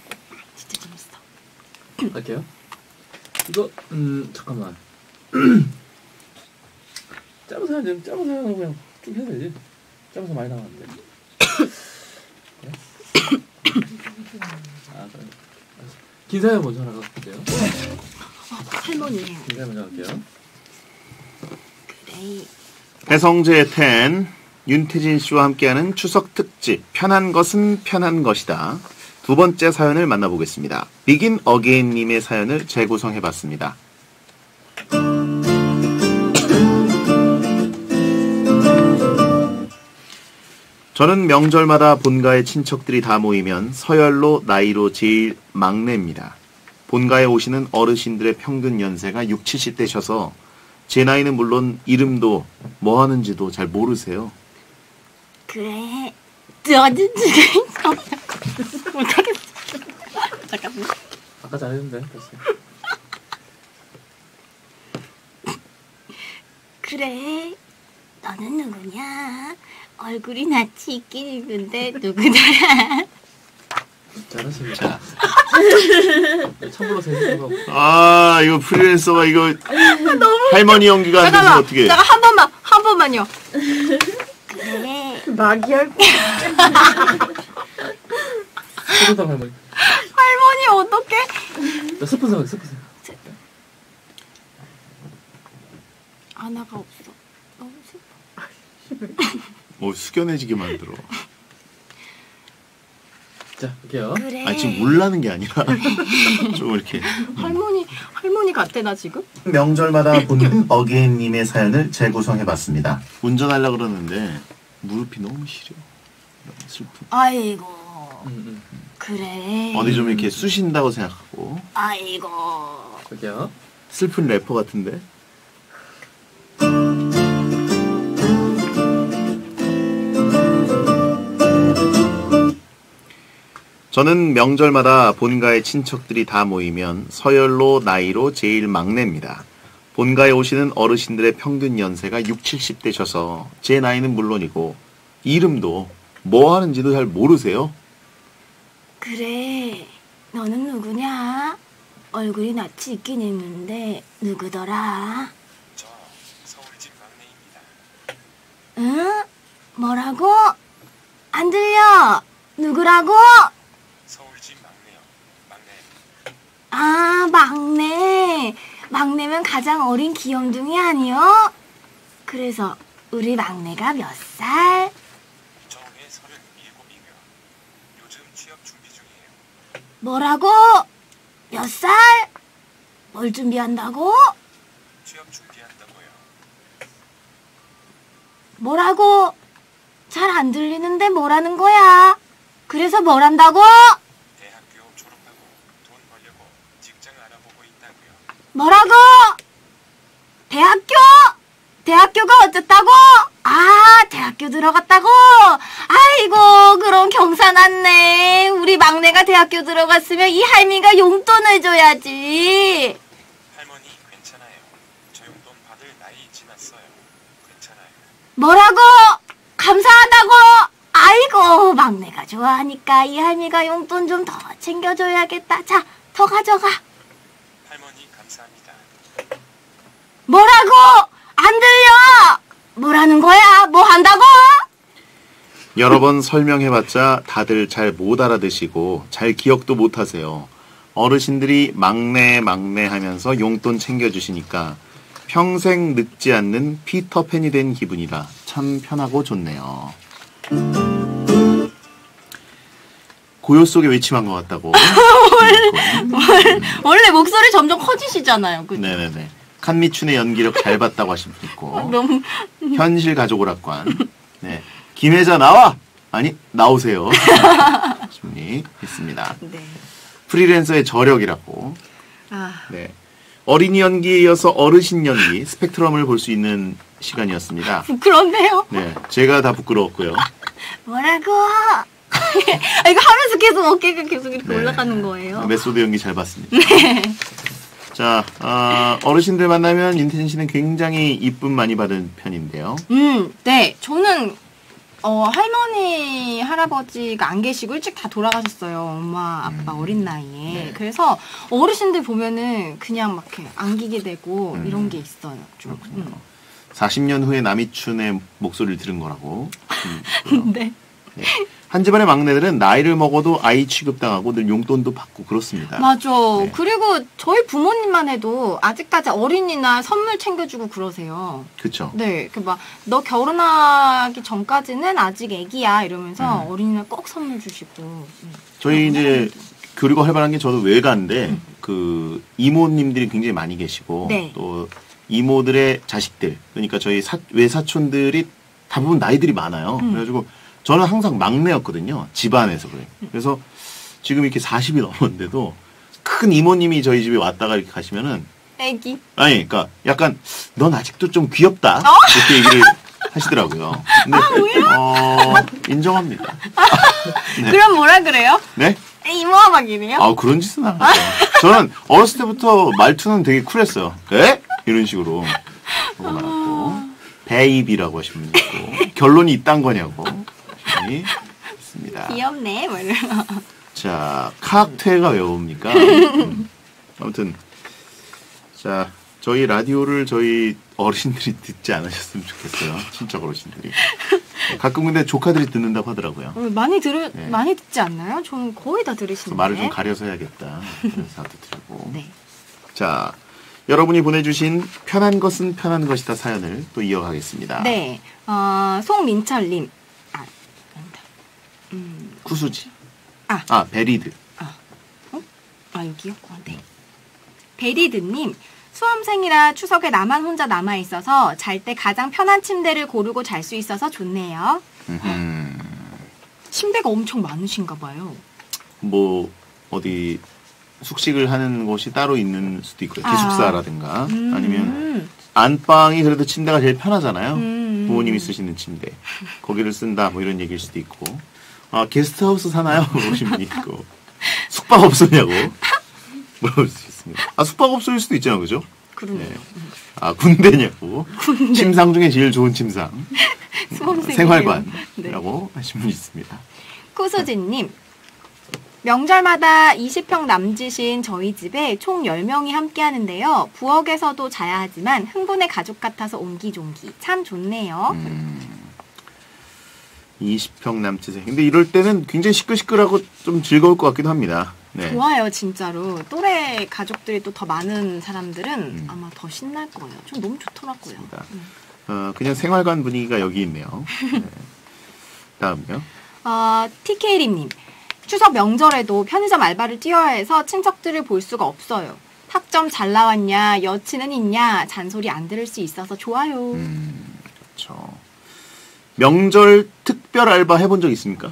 진짜 재밌어. 할게요. 이거 음 잠깐만. 짧은 사연 좀 짧은 사연으로 그냥 좀 해야 되지. 짧은 사연 많이 나왔는데. 네? 아 그래. 긴 사연 먼저 하나 갖고 올게요. 할머니예요. 그래. 배성재의 텐, 윤태진 씨와 함께하는 추석 특집 편한 것은 편한 것이다. 두 번째 사연을 만나보겠습니다. 비긴 어게인 님의 사연을 재구성해봤습니다. 저는 명절마다 본가의 친척들이 다 모이면 서열로 나이로 제일 막내입니다. 본가에 오시는 어르신들의 평균 연세가 육십, 칠십 대셔서 제 나이는 물론 이름도 뭐 하는지도 잘 모르세요. 그래. 너는 지금 못하겠어. 잠깐만. 아까 잘했는데. 다시. 그래. 너는 누구냐? 얼굴이 낯이 있긴 있는데 누구더라? 잘하십니다. 참고로 재밌는 아 이거 프리랜서가 이거 할머니 연기가 안 되면 어떻게? 잠깐 한 번만 한 번만요. 그래. 마귀할 거야. 할머니. 할머니 어떡해? 나 슬픈 생각 슬픈 생각. 아나가 없어. 너무 슬퍼. 뭐 숙연해지게 만들어. 자, 볼게요. 그래. 아 지금 울라는 게 아니라 좀 이렇게 할머니 할머니 같아 나 지금. 명절마다 보는 어게인님의 사연을 재구성해봤습니다. 운전하려 그러는데 무릎이 너무 시려. 너무 슬픈. 아이고. 음, 음. 그래. 어디 좀 이렇게 쑤신다고 생각하고. 아이고. 볼게요. 슬픈 래퍼 같은데. 저는 명절마다 본가의 친척들이 다 모이면 서열로 나이로 제일 막내입니다. 본가에 오시는 어르신들의 평균 연세가 육십, 칠십 대셔서 제 나이는 물론이고 이름도 뭐 하는지도 잘 모르세요. 그래, 너는 누구냐? 얼굴이 낯이 있긴 있는데 누구더라? 저 서울집 막내입니다. 응? 뭐라고? 안 들려! 누구라고? 아 막내 막내면 가장 어린 귀염둥이 아니요? 그래서 우리 막내가 몇 살? 정해 서른일곱이며 요즘 취업 준비 중이에요. 뭐라고? 몇 살? 뭘 준비한다고? 취업 준비한다고요. 뭐라고? 잘 안 들리는데 뭐라는 거야? 그래서 뭘 한다고? 뭐라고? 대학교? 대학교가 어쨌다고? 아, 대학교 들어갔다고? 아이고, 그럼 경사 났네. 우리 막내가 대학교 들어갔으면 이 할미가 용돈을 줘야지. 할머니, 괜찮아요. 저 용돈 받을 나이 지났어요. 괜찮아요. 뭐라고? 감사하다고? 아이고, 막내가 좋아하니까 이 할미가 용돈 좀 더 챙겨줘야겠다. 자, 더 가져가. 뭐라고? 안 들려! 뭐라는 거야? 뭐 한다고? 여러 번 설명해봤자 다들 잘 못 알아듣시고 잘 기억도 못하세요. 어르신들이 막내 막내 하면서 용돈 챙겨주시니까 평생 늙지 않는 피터팬이 된 기분이라 참 편하고 좋네요. 고요 속에 외침한 것 같다고. 원래, 원래 목소리 점점 커지시잖아요. 그죠? 네네네. 칸미춘의 연기력 잘 봤다고 하신 분 있고. 너무... 현실 가족 오락관. 네. 김혜자 나와! 아니, 나오세요. 분이 있습니다. 네. 프리랜서의 저력이라고. 아. 네. 어린이 연기에 이어서 어르신 연기, 스펙트럼을 볼 수 있는 시간이었습니다. 부끄럽네요. 네. 제가 다 부끄러웠고요. 뭐라고? 아, 이거 하면서 계속 어깨가 계속 이렇게 네. 올라가는 거예요. 아, 메소드 연기 잘 봤습니다. 네. 자, 어, 어르신들 만나면 윤태진 씨는 굉장히 이쁨 많이 받은 편인데요. 음, 네. 저는, 어, 할머니, 할아버지가 안 계시고 일찍 다 돌아가셨어요. 엄마, 아빠 음. 어린 나이에. 네. 그래서 어르신들 보면은 그냥 막 이렇게 안기게 되고 음. 이런 게 있어요. 좀. 음. 사십 년 후에 나미춘의 목소리를 들은 거라고. 네. 네. 한 집안의 막내들은 나이를 먹어도 아이 취급당하고 늘 용돈도 받고 그렇습니다. 맞아. 네. 그리고 저희 부모님만 해도 아직까지 어린이날 선물 챙겨주고 그러세요. 그쵸. 네. 그 막 너 결혼하기 전까지는 아직 애기야 이러면서 음. 어린이날 꼭 선물 주시고. 저희 이제 교류가 활발한 게 저도 외가인데 음. 그 이모님들이 굉장히 많이 계시고 네. 또 이모들의 자식들 그러니까 저희 사, 외사촌들이 대부분 나이들이 많아요. 음. 그래가지고 저는 항상 막내였거든요. 집안에서 그래. 그래서 지금 이렇게 사십이 넘었는데도 큰 이모님이 저희 집에 왔다가 이렇게 가시면은 애기. 아니, 그러니까 약간 넌 아직도 좀 귀엽다. 어? 이렇게 얘기를 하시더라고요. 근데, 아, 왜요? 어, 인정합니다. 네. 그럼 뭐라 그래요? 네? 이모 막 이래요? 아, 그런 짓은 안 하죠. 저는 어렸을 때부터 말투는 되게 쿨했어요. 에? 이런 식으로. 어... 베이비라고 하시면 있고 결론이 있단 거냐고. 있습니다. 귀엽네, 뭐를. 자, 카악퇴가 왜 옵니까? 음. 아무튼, 자, 저희 라디오를 저희 어르신들이 듣지 않으셨으면 좋겠어요. 친척 어르신들이. 가끔 근데 조카들이 듣는다고 하더라고요. 많이 들으, 네. 많이 듣지 않나요? 저는 거의 다 들으시는데. 말을 좀 가려서 해야겠다. 그래서 다도 들고. 네. 자, 여러분이 보내주신 편한 것은 편한 것이다 사연을 또 이어가겠습니다. 네, 어, 송민철님. 음. 구수지. 아. 아, 베리드. 아. 어? 아, 여기요? 아, 네. 베리드님, 수험생이라 추석에 나만 혼자 남아있어서 잘 때 가장 편한 침대를 고르고 잘 수 있어서 좋네요. 음. 침대가 엄청 많으신가 봐요. 뭐, 어디, 숙식을 하는 곳이 따로 있는 수도 있고요. 기숙사라든가. 아. 음. 아니면, 안방이 그래도 침대가 제일 편하잖아요. 음. 부모님이 쓰시는 침대. 거기를 쓴다, 뭐 이런 얘기일 수도 있고. 아, 게스트하우스 사나요? 물어보신 분이 있고. 숙박업소냐고? 물어볼 수 있습니다. 아, 숙박업소일 수도 있잖아요, 그죠? 그러네요. 네. 아, 군대냐고? 군대. 침상 중에 제일 좋은 침상. 수험생이에요. 생활관이라고 네. 하신 분이 있습니다. 코소진님. 명절마다 이십 평 남짓인 저희 집에 총 열 명이 함께 하는데요. 부엌에서도 자야 하지만 흥분의 가족 같아서 옹기종기. 참 좋네요. 음. 이십 평 남짓에. 근데 이럴 때는 굉장히 시끌시끌하고 좀 즐거울 것 같기도 합니다. 네. 좋아요, 진짜로. 또래 가족들이 또 더 많은 사람들은 음. 아마 더 신날 거예요. 좀 너무 좋더라고요. 음. 어, 그냥 생활관 분위기가 여기 있네요. 네. 다음요. 어, 티케이림님. 추석 명절에도 편의점 알바를 뛰어야 해서 친척들을 볼 수가 없어요. 학점 잘 나왔냐, 여친은 있냐, 잔소리 안 들을 수 있어서 좋아요. 음, 그렇죠. 명절 특별 알바 해본 적 있습니까?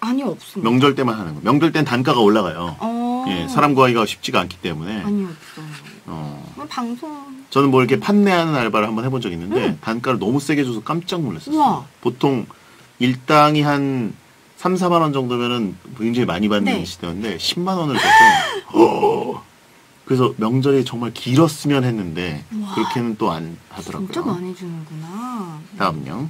아니요, 없습니다. 명절 때만 하는 거. 명절 때는 단가가 올라가요. 어... 예, 사람 구하기가 쉽지가 않기 때문에. 아니요, 없어요. 어. 뭐 방송. 저는 뭐 이렇게 판매하는 알바를 한번 해본 적 있는데 음. 단가를 너무 세게 줘서 깜짝 놀랐었어요. 우와. 보통 일당이 한 삼, 사만 원 정도면은 굉장히 많이 받는 네. 시대였는데 십만 원을 줘서 그래서 명절이 정말 길었으면 했는데 우와. 그렇게는 또 안 하더라고요. 진짜 많이 주는구나. 다음요.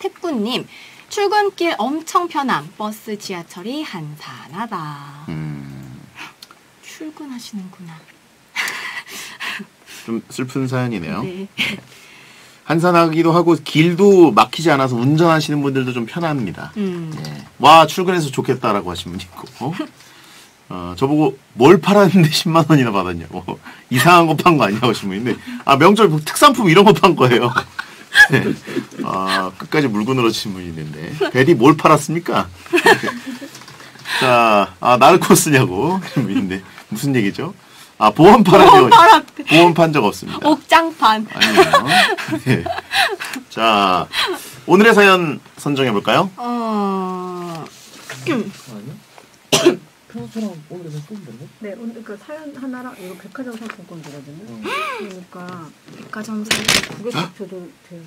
태꾸님, 출근길 엄청 편함. 버스, 지하철이 한산하다. 음. 출근하시는구나. 좀 슬픈 사연이네요. 네. 한산하기도 하고 길도 막히지 않아서 운전하시는 분들도 좀 편합니다. 음. 네. 와, 출근해서 좋겠다라고 하신 분이 있고 어, 저보고 뭘 팔았는데 십만 원이나 받았냐고 이상한 거 판 거 아니냐고 하신 분인데 아 명절 특산품 이런 거 판 거예요. 네. 아, 끝까지 물건으로 친 분이 있는데. 베리 뭘 팔았습니까? 자, 아, 나르코스냐고. 있는데. 무슨 얘기죠? 아, 보험 팔았대요. 보험 판 적 없습니다. 옥장판. 아니요. 네. 자, 오늘의 사연 선정해볼까요? 어... 아니요? 평소처럼 오늘의 사연 뽑으면 되네? 네, 오늘 그 사연 하나랑, 이거 백화점 상품권 되거든요. 어. 그러니까, 백화점 상품권 고객대표도 돼요.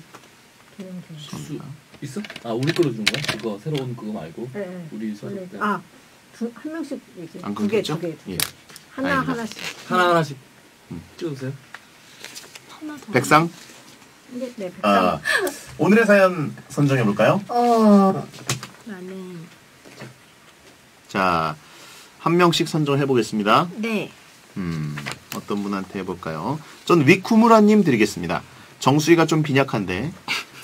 수, 있어? 아, 우리 거로 준 거야? 그거, 새로운 그거 말고? 네, 네. 우리 사연 때. 아, 두, 한 명씩 얘기해. 안 두 개, 두 개. 예. 하나, 아닙니다. 하나씩. 하나, 하나씩. 음. 찍어주세요. 하나 더. 백상? 네, 네, 백상. 아, 오늘의 사연 선정해볼까요? 어, 나는. 자, 한 명씩 선정해보겠습니다. 네. 음, 어떤 분한테 해볼까요? 전 위쿠무라님 드리겠습니다. 정수희가 좀 빈약한데,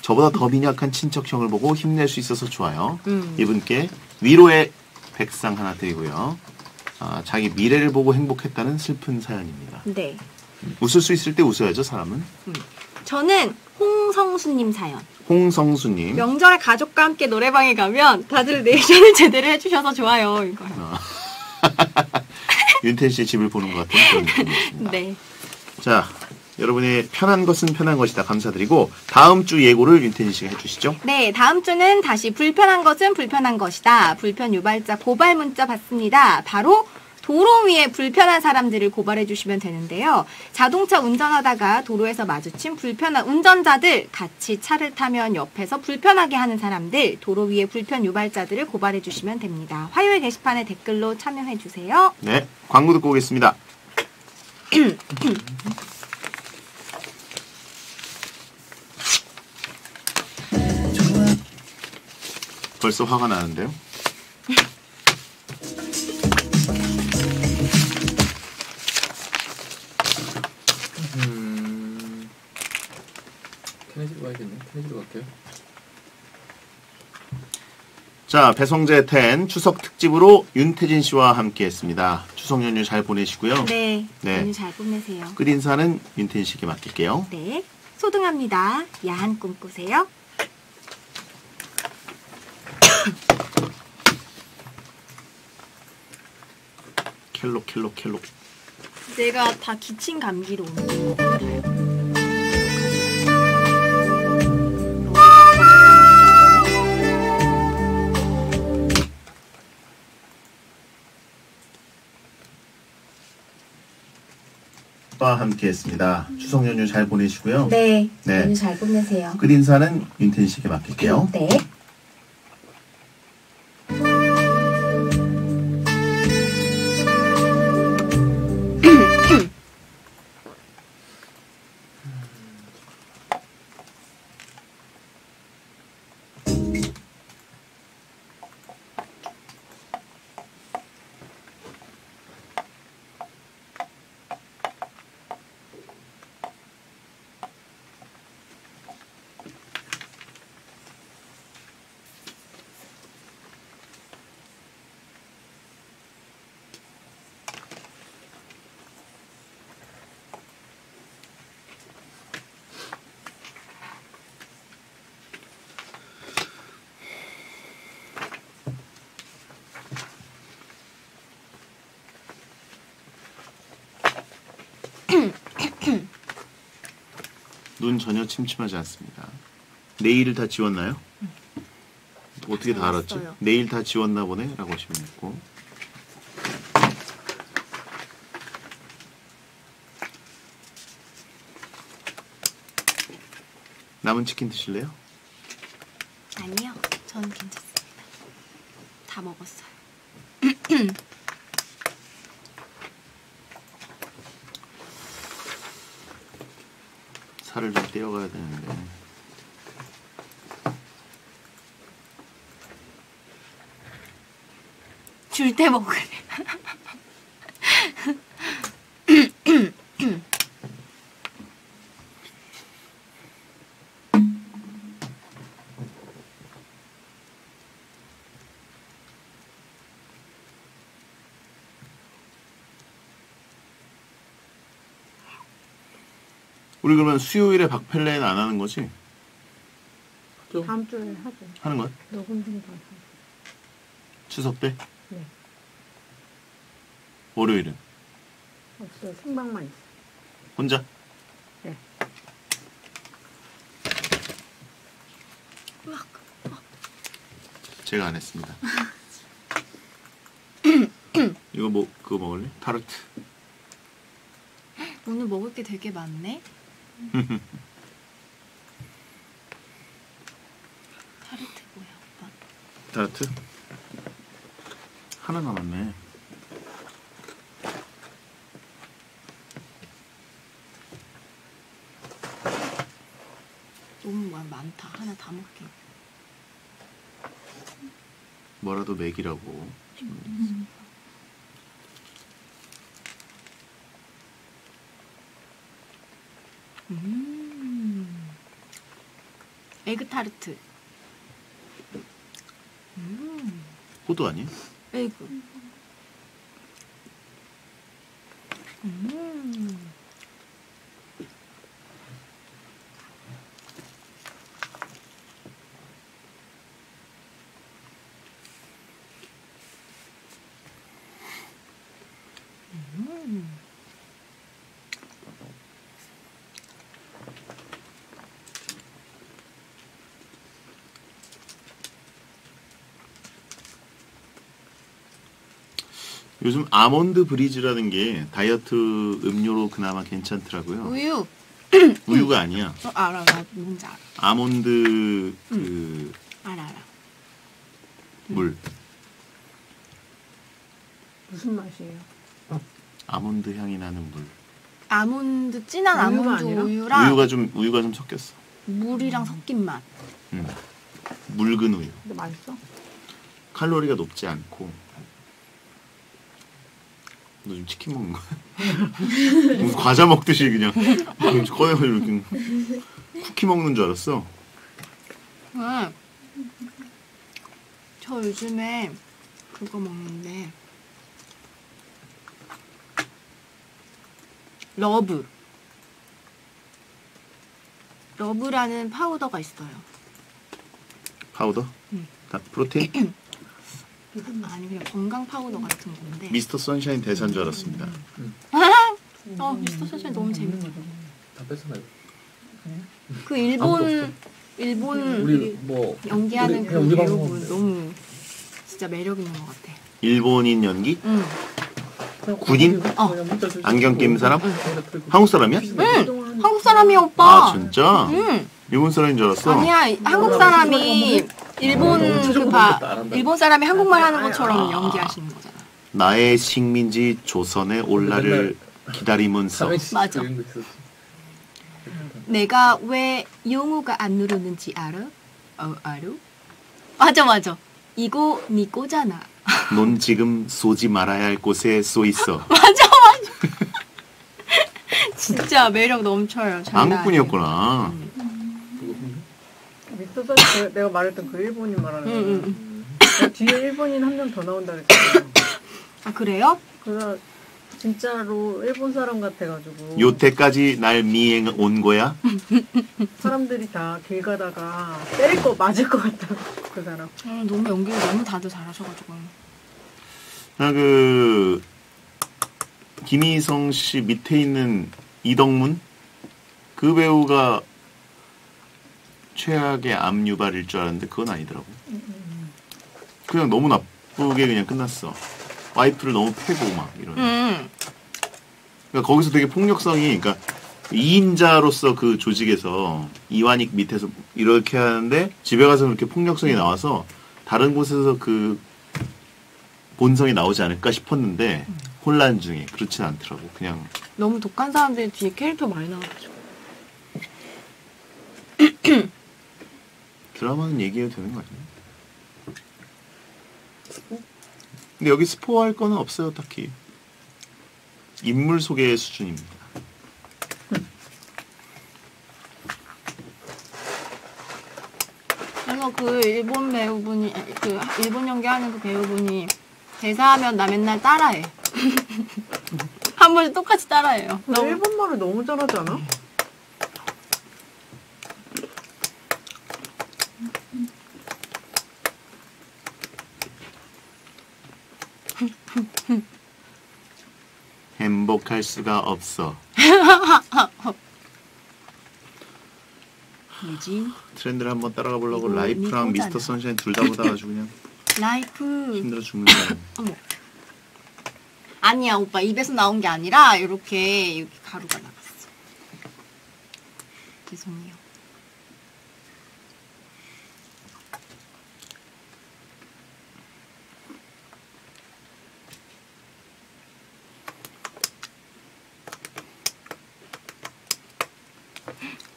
저보다 더 빈약한 친척형을 보고 힘낼 수 있어서 좋아요. 음. 이분께 위로의 백상 하나 드리고요. 아, 자기 미래를 보고 행복했다는 슬픈 사연입니다. 네. 웃을 수 있을 때 웃어야죠, 사람은. 음. 저는 홍성수님 사연. 홍성수님. 명절에 가족과 함께 노래방에 가면 다들 리액션을 제대로 해주셔서 좋아요. 이거. 아. 윤태진 씨의 집을 보는 것 같은 그런 느낌이었습니다. 네. 자, 여러분의 편한 것은 편한 것이다. 감사드리고 다음 주 예고를 윤태진 씨가 해주시죠. 네, 다음 주는 다시 불편한 것은 불편한 것이다. 불편 유발자 고발 문자 받습니다. 바로 도로 위에 불편한 사람들을 고발해 주시면 되는데요. 자동차 운전하다가 도로에서 마주친 불편한 운전자들, 같이 차를 타면 옆에서 불편하게 하는 사람들, 도로 위에 불편 유발자들을 고발해 주시면 됩니다. 화요일 게시판에 댓글로 참여해 주세요. 네, 광고 듣고 오겠습니다. 벌써 화가 나는데요? 음... 테네지로 가야겠네. 테네지로 갈게요. 자, 배성재의 텐 추석 특집으로 윤태진 씨와 함께했습니다. 추석 연휴 잘 보내시고요. 네, 네. 연휴 잘 보내세요. 끝 인사는 윤태진 씨에게 맡길게요. 네, 소등합니다. 야한 꿈 꾸세요. 켈록 켈록 켈록. 내가 다 기침 감기로 오는 것 같아요. 와 함께했습니다. 추석 연휴 잘 보내시고요. 네. 네. 연휴 잘 보내세요. 끝 인사는 윤태진 씨에게 맡길게요. 네. 눈 전혀 침침하지 않습니다. 내일을 다 지웠나요? 응. 어떻게 다 알았죠? 왔어요. 내일 다 지웠나 보네? 라고 하시면 있고. 남은 치킨 드실래요? 아니요. 저는 괜찮습니다. 다 먹었어요. 살을 좀 떼어가야 되는데. 줄 때 먹으래. 우리 그러면 수요일에 박펠레는 안 하는 거지? 좀 다음 주에 하고 하는 거야? 녹음 생방 추석 때? 네. 월요일은? 없어요. 생방만 있어요. 혼자? 네. 제가 안 했습니다. 이거 뭐 그거 먹을래? 타르트. 오늘 먹을 게 되게 많네. 타르트 뭐야 오빠? 타르트? 하나 남았네. 너무 많다. 하나 다 먹게. 뭐라도 먹이라고. 음. 음. 에그타르트. 음. 호두 아니에요? 에그. 음. 요즘 아몬드 브리즈라는 게 다이어트 음료로 그나마 괜찮더라고요. 우유. 우유가 아니야. 어, 알아, 나 뭔지 알아. 아몬드 음. 그 알아, 알아. 물. 음. 무슨 맛이에요? 아몬드 향이 나는 물. 아몬드 진한 아몬드 아니라? 우유랑 우유가 좀 우유가 좀 섞였어. 물이랑 섞인 맛. 음. 묽은 우유. 근데 맛있어? 칼로리가 높지 않고. 너 지금 치킨 먹는 거야? 무슨 과자 먹듯이 그냥 꺼내가지고 이렇게 쿠키 먹는 줄 알았어. 네. 저 요즘에 그거 먹는데 러브 러브라는 파우더가 있어요. 파우더? 응. 다 프로틴? 아니 그냥 건강 파우더 같은 건데 미스터 선샤인 대사인 줄 알았습니다. 음. 아 미스터 선샤인 너무 재밌어. 다 뺏어가요. 그 일본 일본 우리 뭐 연기하는 그 배우분 너무 진짜 매력 있는 것 같아. 일본인 연기? 응. 군인? 어. 안경 낀 사람? 응. 한국 사람이야? 응. 한국 사람이야 오빠. 아 진짜? 응. 일본 사람인 줄 알았어. 아니야 한국 사람이. 일본 그 바, 일본 사람이 한국말 하는 것처럼 아, 연기하시는 거잖아. 나의 식민지 조선의 올라를 기다리면서. 맞아. 내가 왜 영어가 안 누르는지 알아? 어, 알아? 맞아 맞아. 이거 네 거잖아. 넌 지금 쏘지 말아야 할 곳에 쏘 있어. 맞아 맞아. 진짜 매력 넘쳐요. 한국분이었구나. 음. 내가 말했던 그 일본인 말하는 거 음, 음. 뒤에 일본인 한 명 더 나온다 그랬어요. 아 그래요? 그래서 진짜로 일본 사람 같아가지고 요때까지 날 미행 온 거야? 사람들이 다 길 가다가 때릴 거 맞을 거 같다고 그 사람. 아, 너무 연기를 너무 다들 잘하셔가지고 나 그 김희성 씨 밑에 있는 이덕문? 그 배우가 최악의 암 유발일 줄 알았는데 그건 아니더라고. 그냥 너무 나쁘게 그냥 끝났어. 와이프를 너무 패고 막 이런. 음. 그러니까 거기서 되게 폭력성이 그러니까 이인자로서 그 조직에서 이완익 밑에서 이렇게 하는데 집에 가서 그렇게 폭력성이 나와서 다른 곳에서 그 본성이 나오지 않을까 싶었는데 음. 혼란 중에 그렇진 않더라고. 그냥 너무 독한 사람들이 뒤에 캐릭터 많이 나와가지고. 드라마는 얘기해도 되는 거 아니에요? 근데 여기 스포할 거는 없어요, 딱히. 인물 소개 수준입니다. 응. 그래서 그 일본 배우분이, 그 일본 연기하는 그 배우분이 대사하면 나 맨날 따라해. 한 번씩 똑같이 따라해요. 근데 일본 말을 너무 잘하지 않아? 만족할 수가 없어. 뭐지? 트렌드를 한번 따라가 보려고 라이프랑 미스터 선샤인 둘 다 보다가 아주 그냥 라이프 힘들어 죽는다. 어머. 아니야 오빠, 입에서 나온 게 아니라 이렇게 여기 가루가 나갔어. 죄송해요.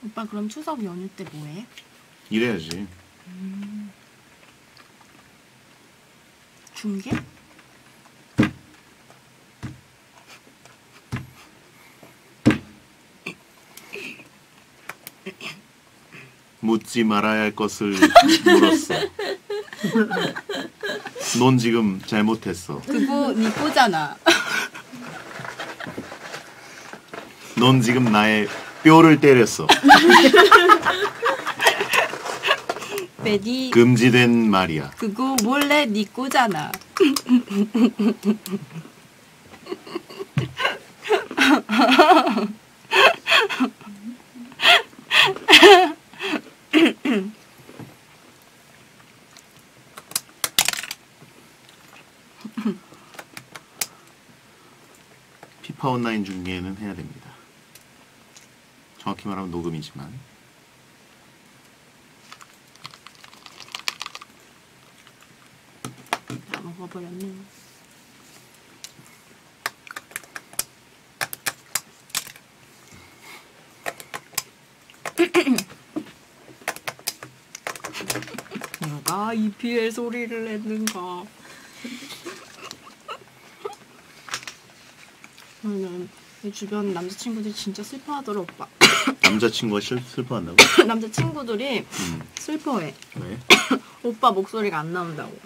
오빠 그럼 추석 연휴 때 뭐해? 일해야지. 음. 중계? 묻지 말아야 할 것을 물었어. 넌 지금 잘못했어. 그거 니 꼬잖아. 넌 지금 나의 뼈를 때렸어. 금지된 말이야. 그거 몰래 니 꼬잖아. 피파 온라인 중계는 해야 됩니다. 정확히 말하면 녹음이지만. 다 먹어버렸네. 내가 이피엘 소리를 냈는가. 저는 내 주변 남자친구들이 진짜 슬퍼하더라 오빠. 남자친구가 슬, 슬퍼한다고? 남자친구들이 음. 슬퍼해. 왜? 오빠 목소리가 안 나온다고.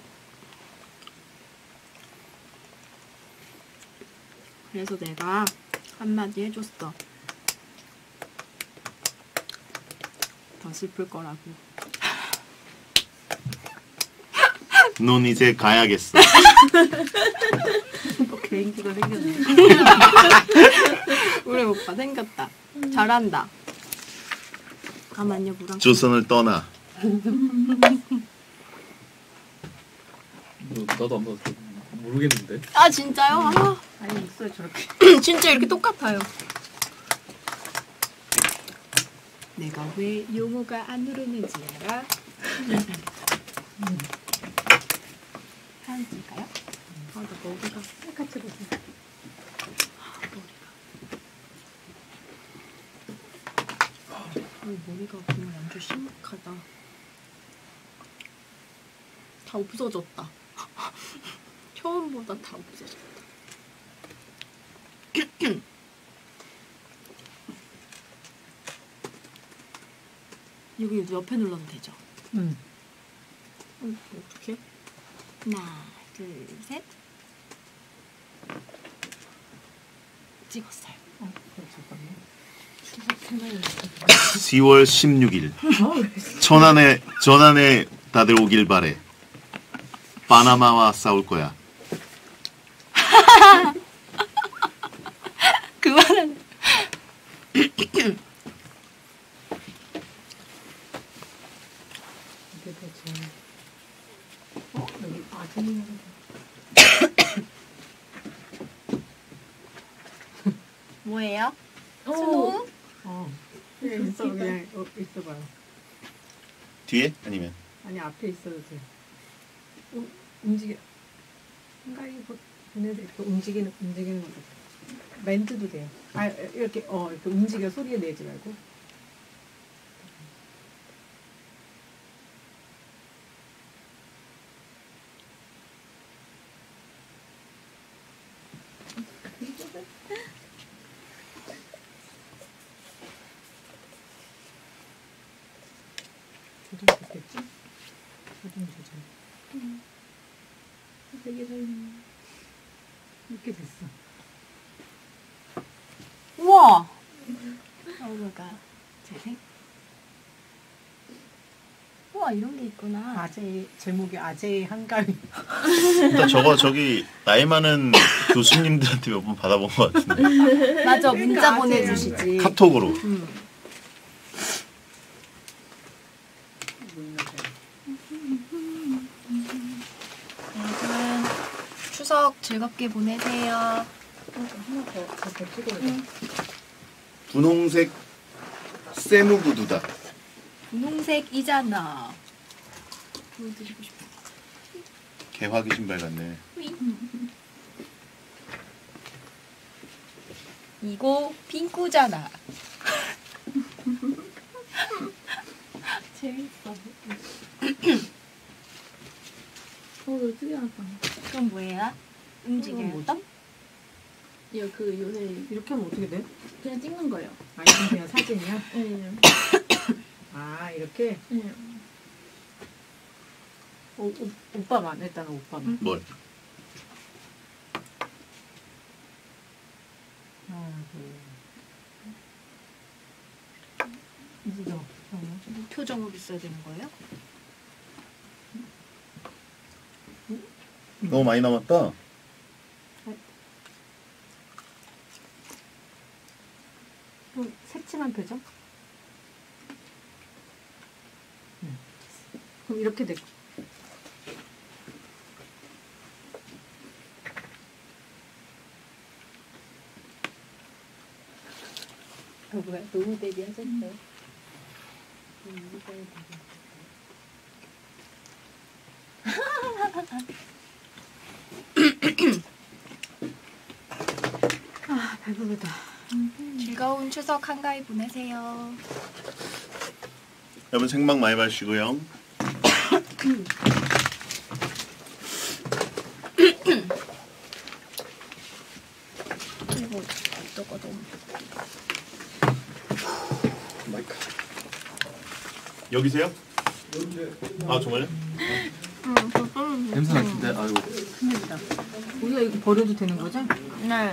그래서 내가 한마디 해줬어. 더 슬플 거라고. 넌 이제 가야겠어. 개인기가 생겼네. 우리 오빠 생겼다. 잘한다. 가만요, 무랑. 조선을 떠나. 너, 나도 안 봤어. 모르겠는데. 아 진짜요? 아. 아니 목소리 저렇게. 진짜 이렇게 똑같아요. 내가 왜 용어가 안 흐르는지 알아? 사람일까요? 아, 나 머리가 똑같이 보지. 아, 머리가. 아, 머리가 정말 아주 심각하다. 다 없어졌다. 처음보다 다 없어졌다. 여기 옆에 눌러도 되죠? 응. 음. 어, 어떡해? 하나, 둘, 셋. 찍었어요. 어, 시월 십육일 천안에 전안에 다들 오길 바래. 바나마와 싸울 거야. 그만은 어? 여기 아줌이 뭐예요? 스노우? 어. 그래, 있어. 그냥 어, 있어봐요. 뒤에? 아니면? 아니, 앞에 있어도 돼. 어, 움직여. 생각이 뭐, 얘네들 이렇게 움직이는, 움직이는 것 같아. 멘트도 돼요. 아, 이렇게, 어, 이렇게 움직여. 소리에 내지 말고. 우와 이런 게 있구나. 아재 제목이 아재의 한가위. 일단 저거 저기 나이 많은 교수님들한테 몇 번 받아본 것 같은데. 맞아. 문자 보내주시지. 카톡으로. 음. 여러분 추석 즐겁게 보내세요. 하나 더 더 찍어야 돼. 분홍색 세무구두다. 분홍색이잖아. 보여드리고 싶어. 개화기 신발 같네. 이거 핑크잖아. 재밌어. 어, 어떻게 할까? 그건 뭐야? 움직여요? 야, 그 요새 이렇게 하면 어떻게 돼? 그냥 찍는 거예요. 아, 이건 그냥 사진이야? 네. 아, 이렇게? 네. 오, 오, 오빠만, 일단은 오빠만. 뭘? 하나, 둘. 이제 너. 표정으로 있어야 되는 거예요? 너무 많이 남았다. 좀 새침한 표정? 응. 그럼 이렇게 되고 어, 뭐야? 너무 대기 하셨어. 아, 배부르다. 즐거운 추석 한가위 보내세요. 여러분 생방 많이 마시고요. 이거 안 뜨거워. 마이크. 여기세요? 아 정말요? 냄새 나는데 아이고. 큰일이다. 우리가 이거 버려도 되는 거죠? 네.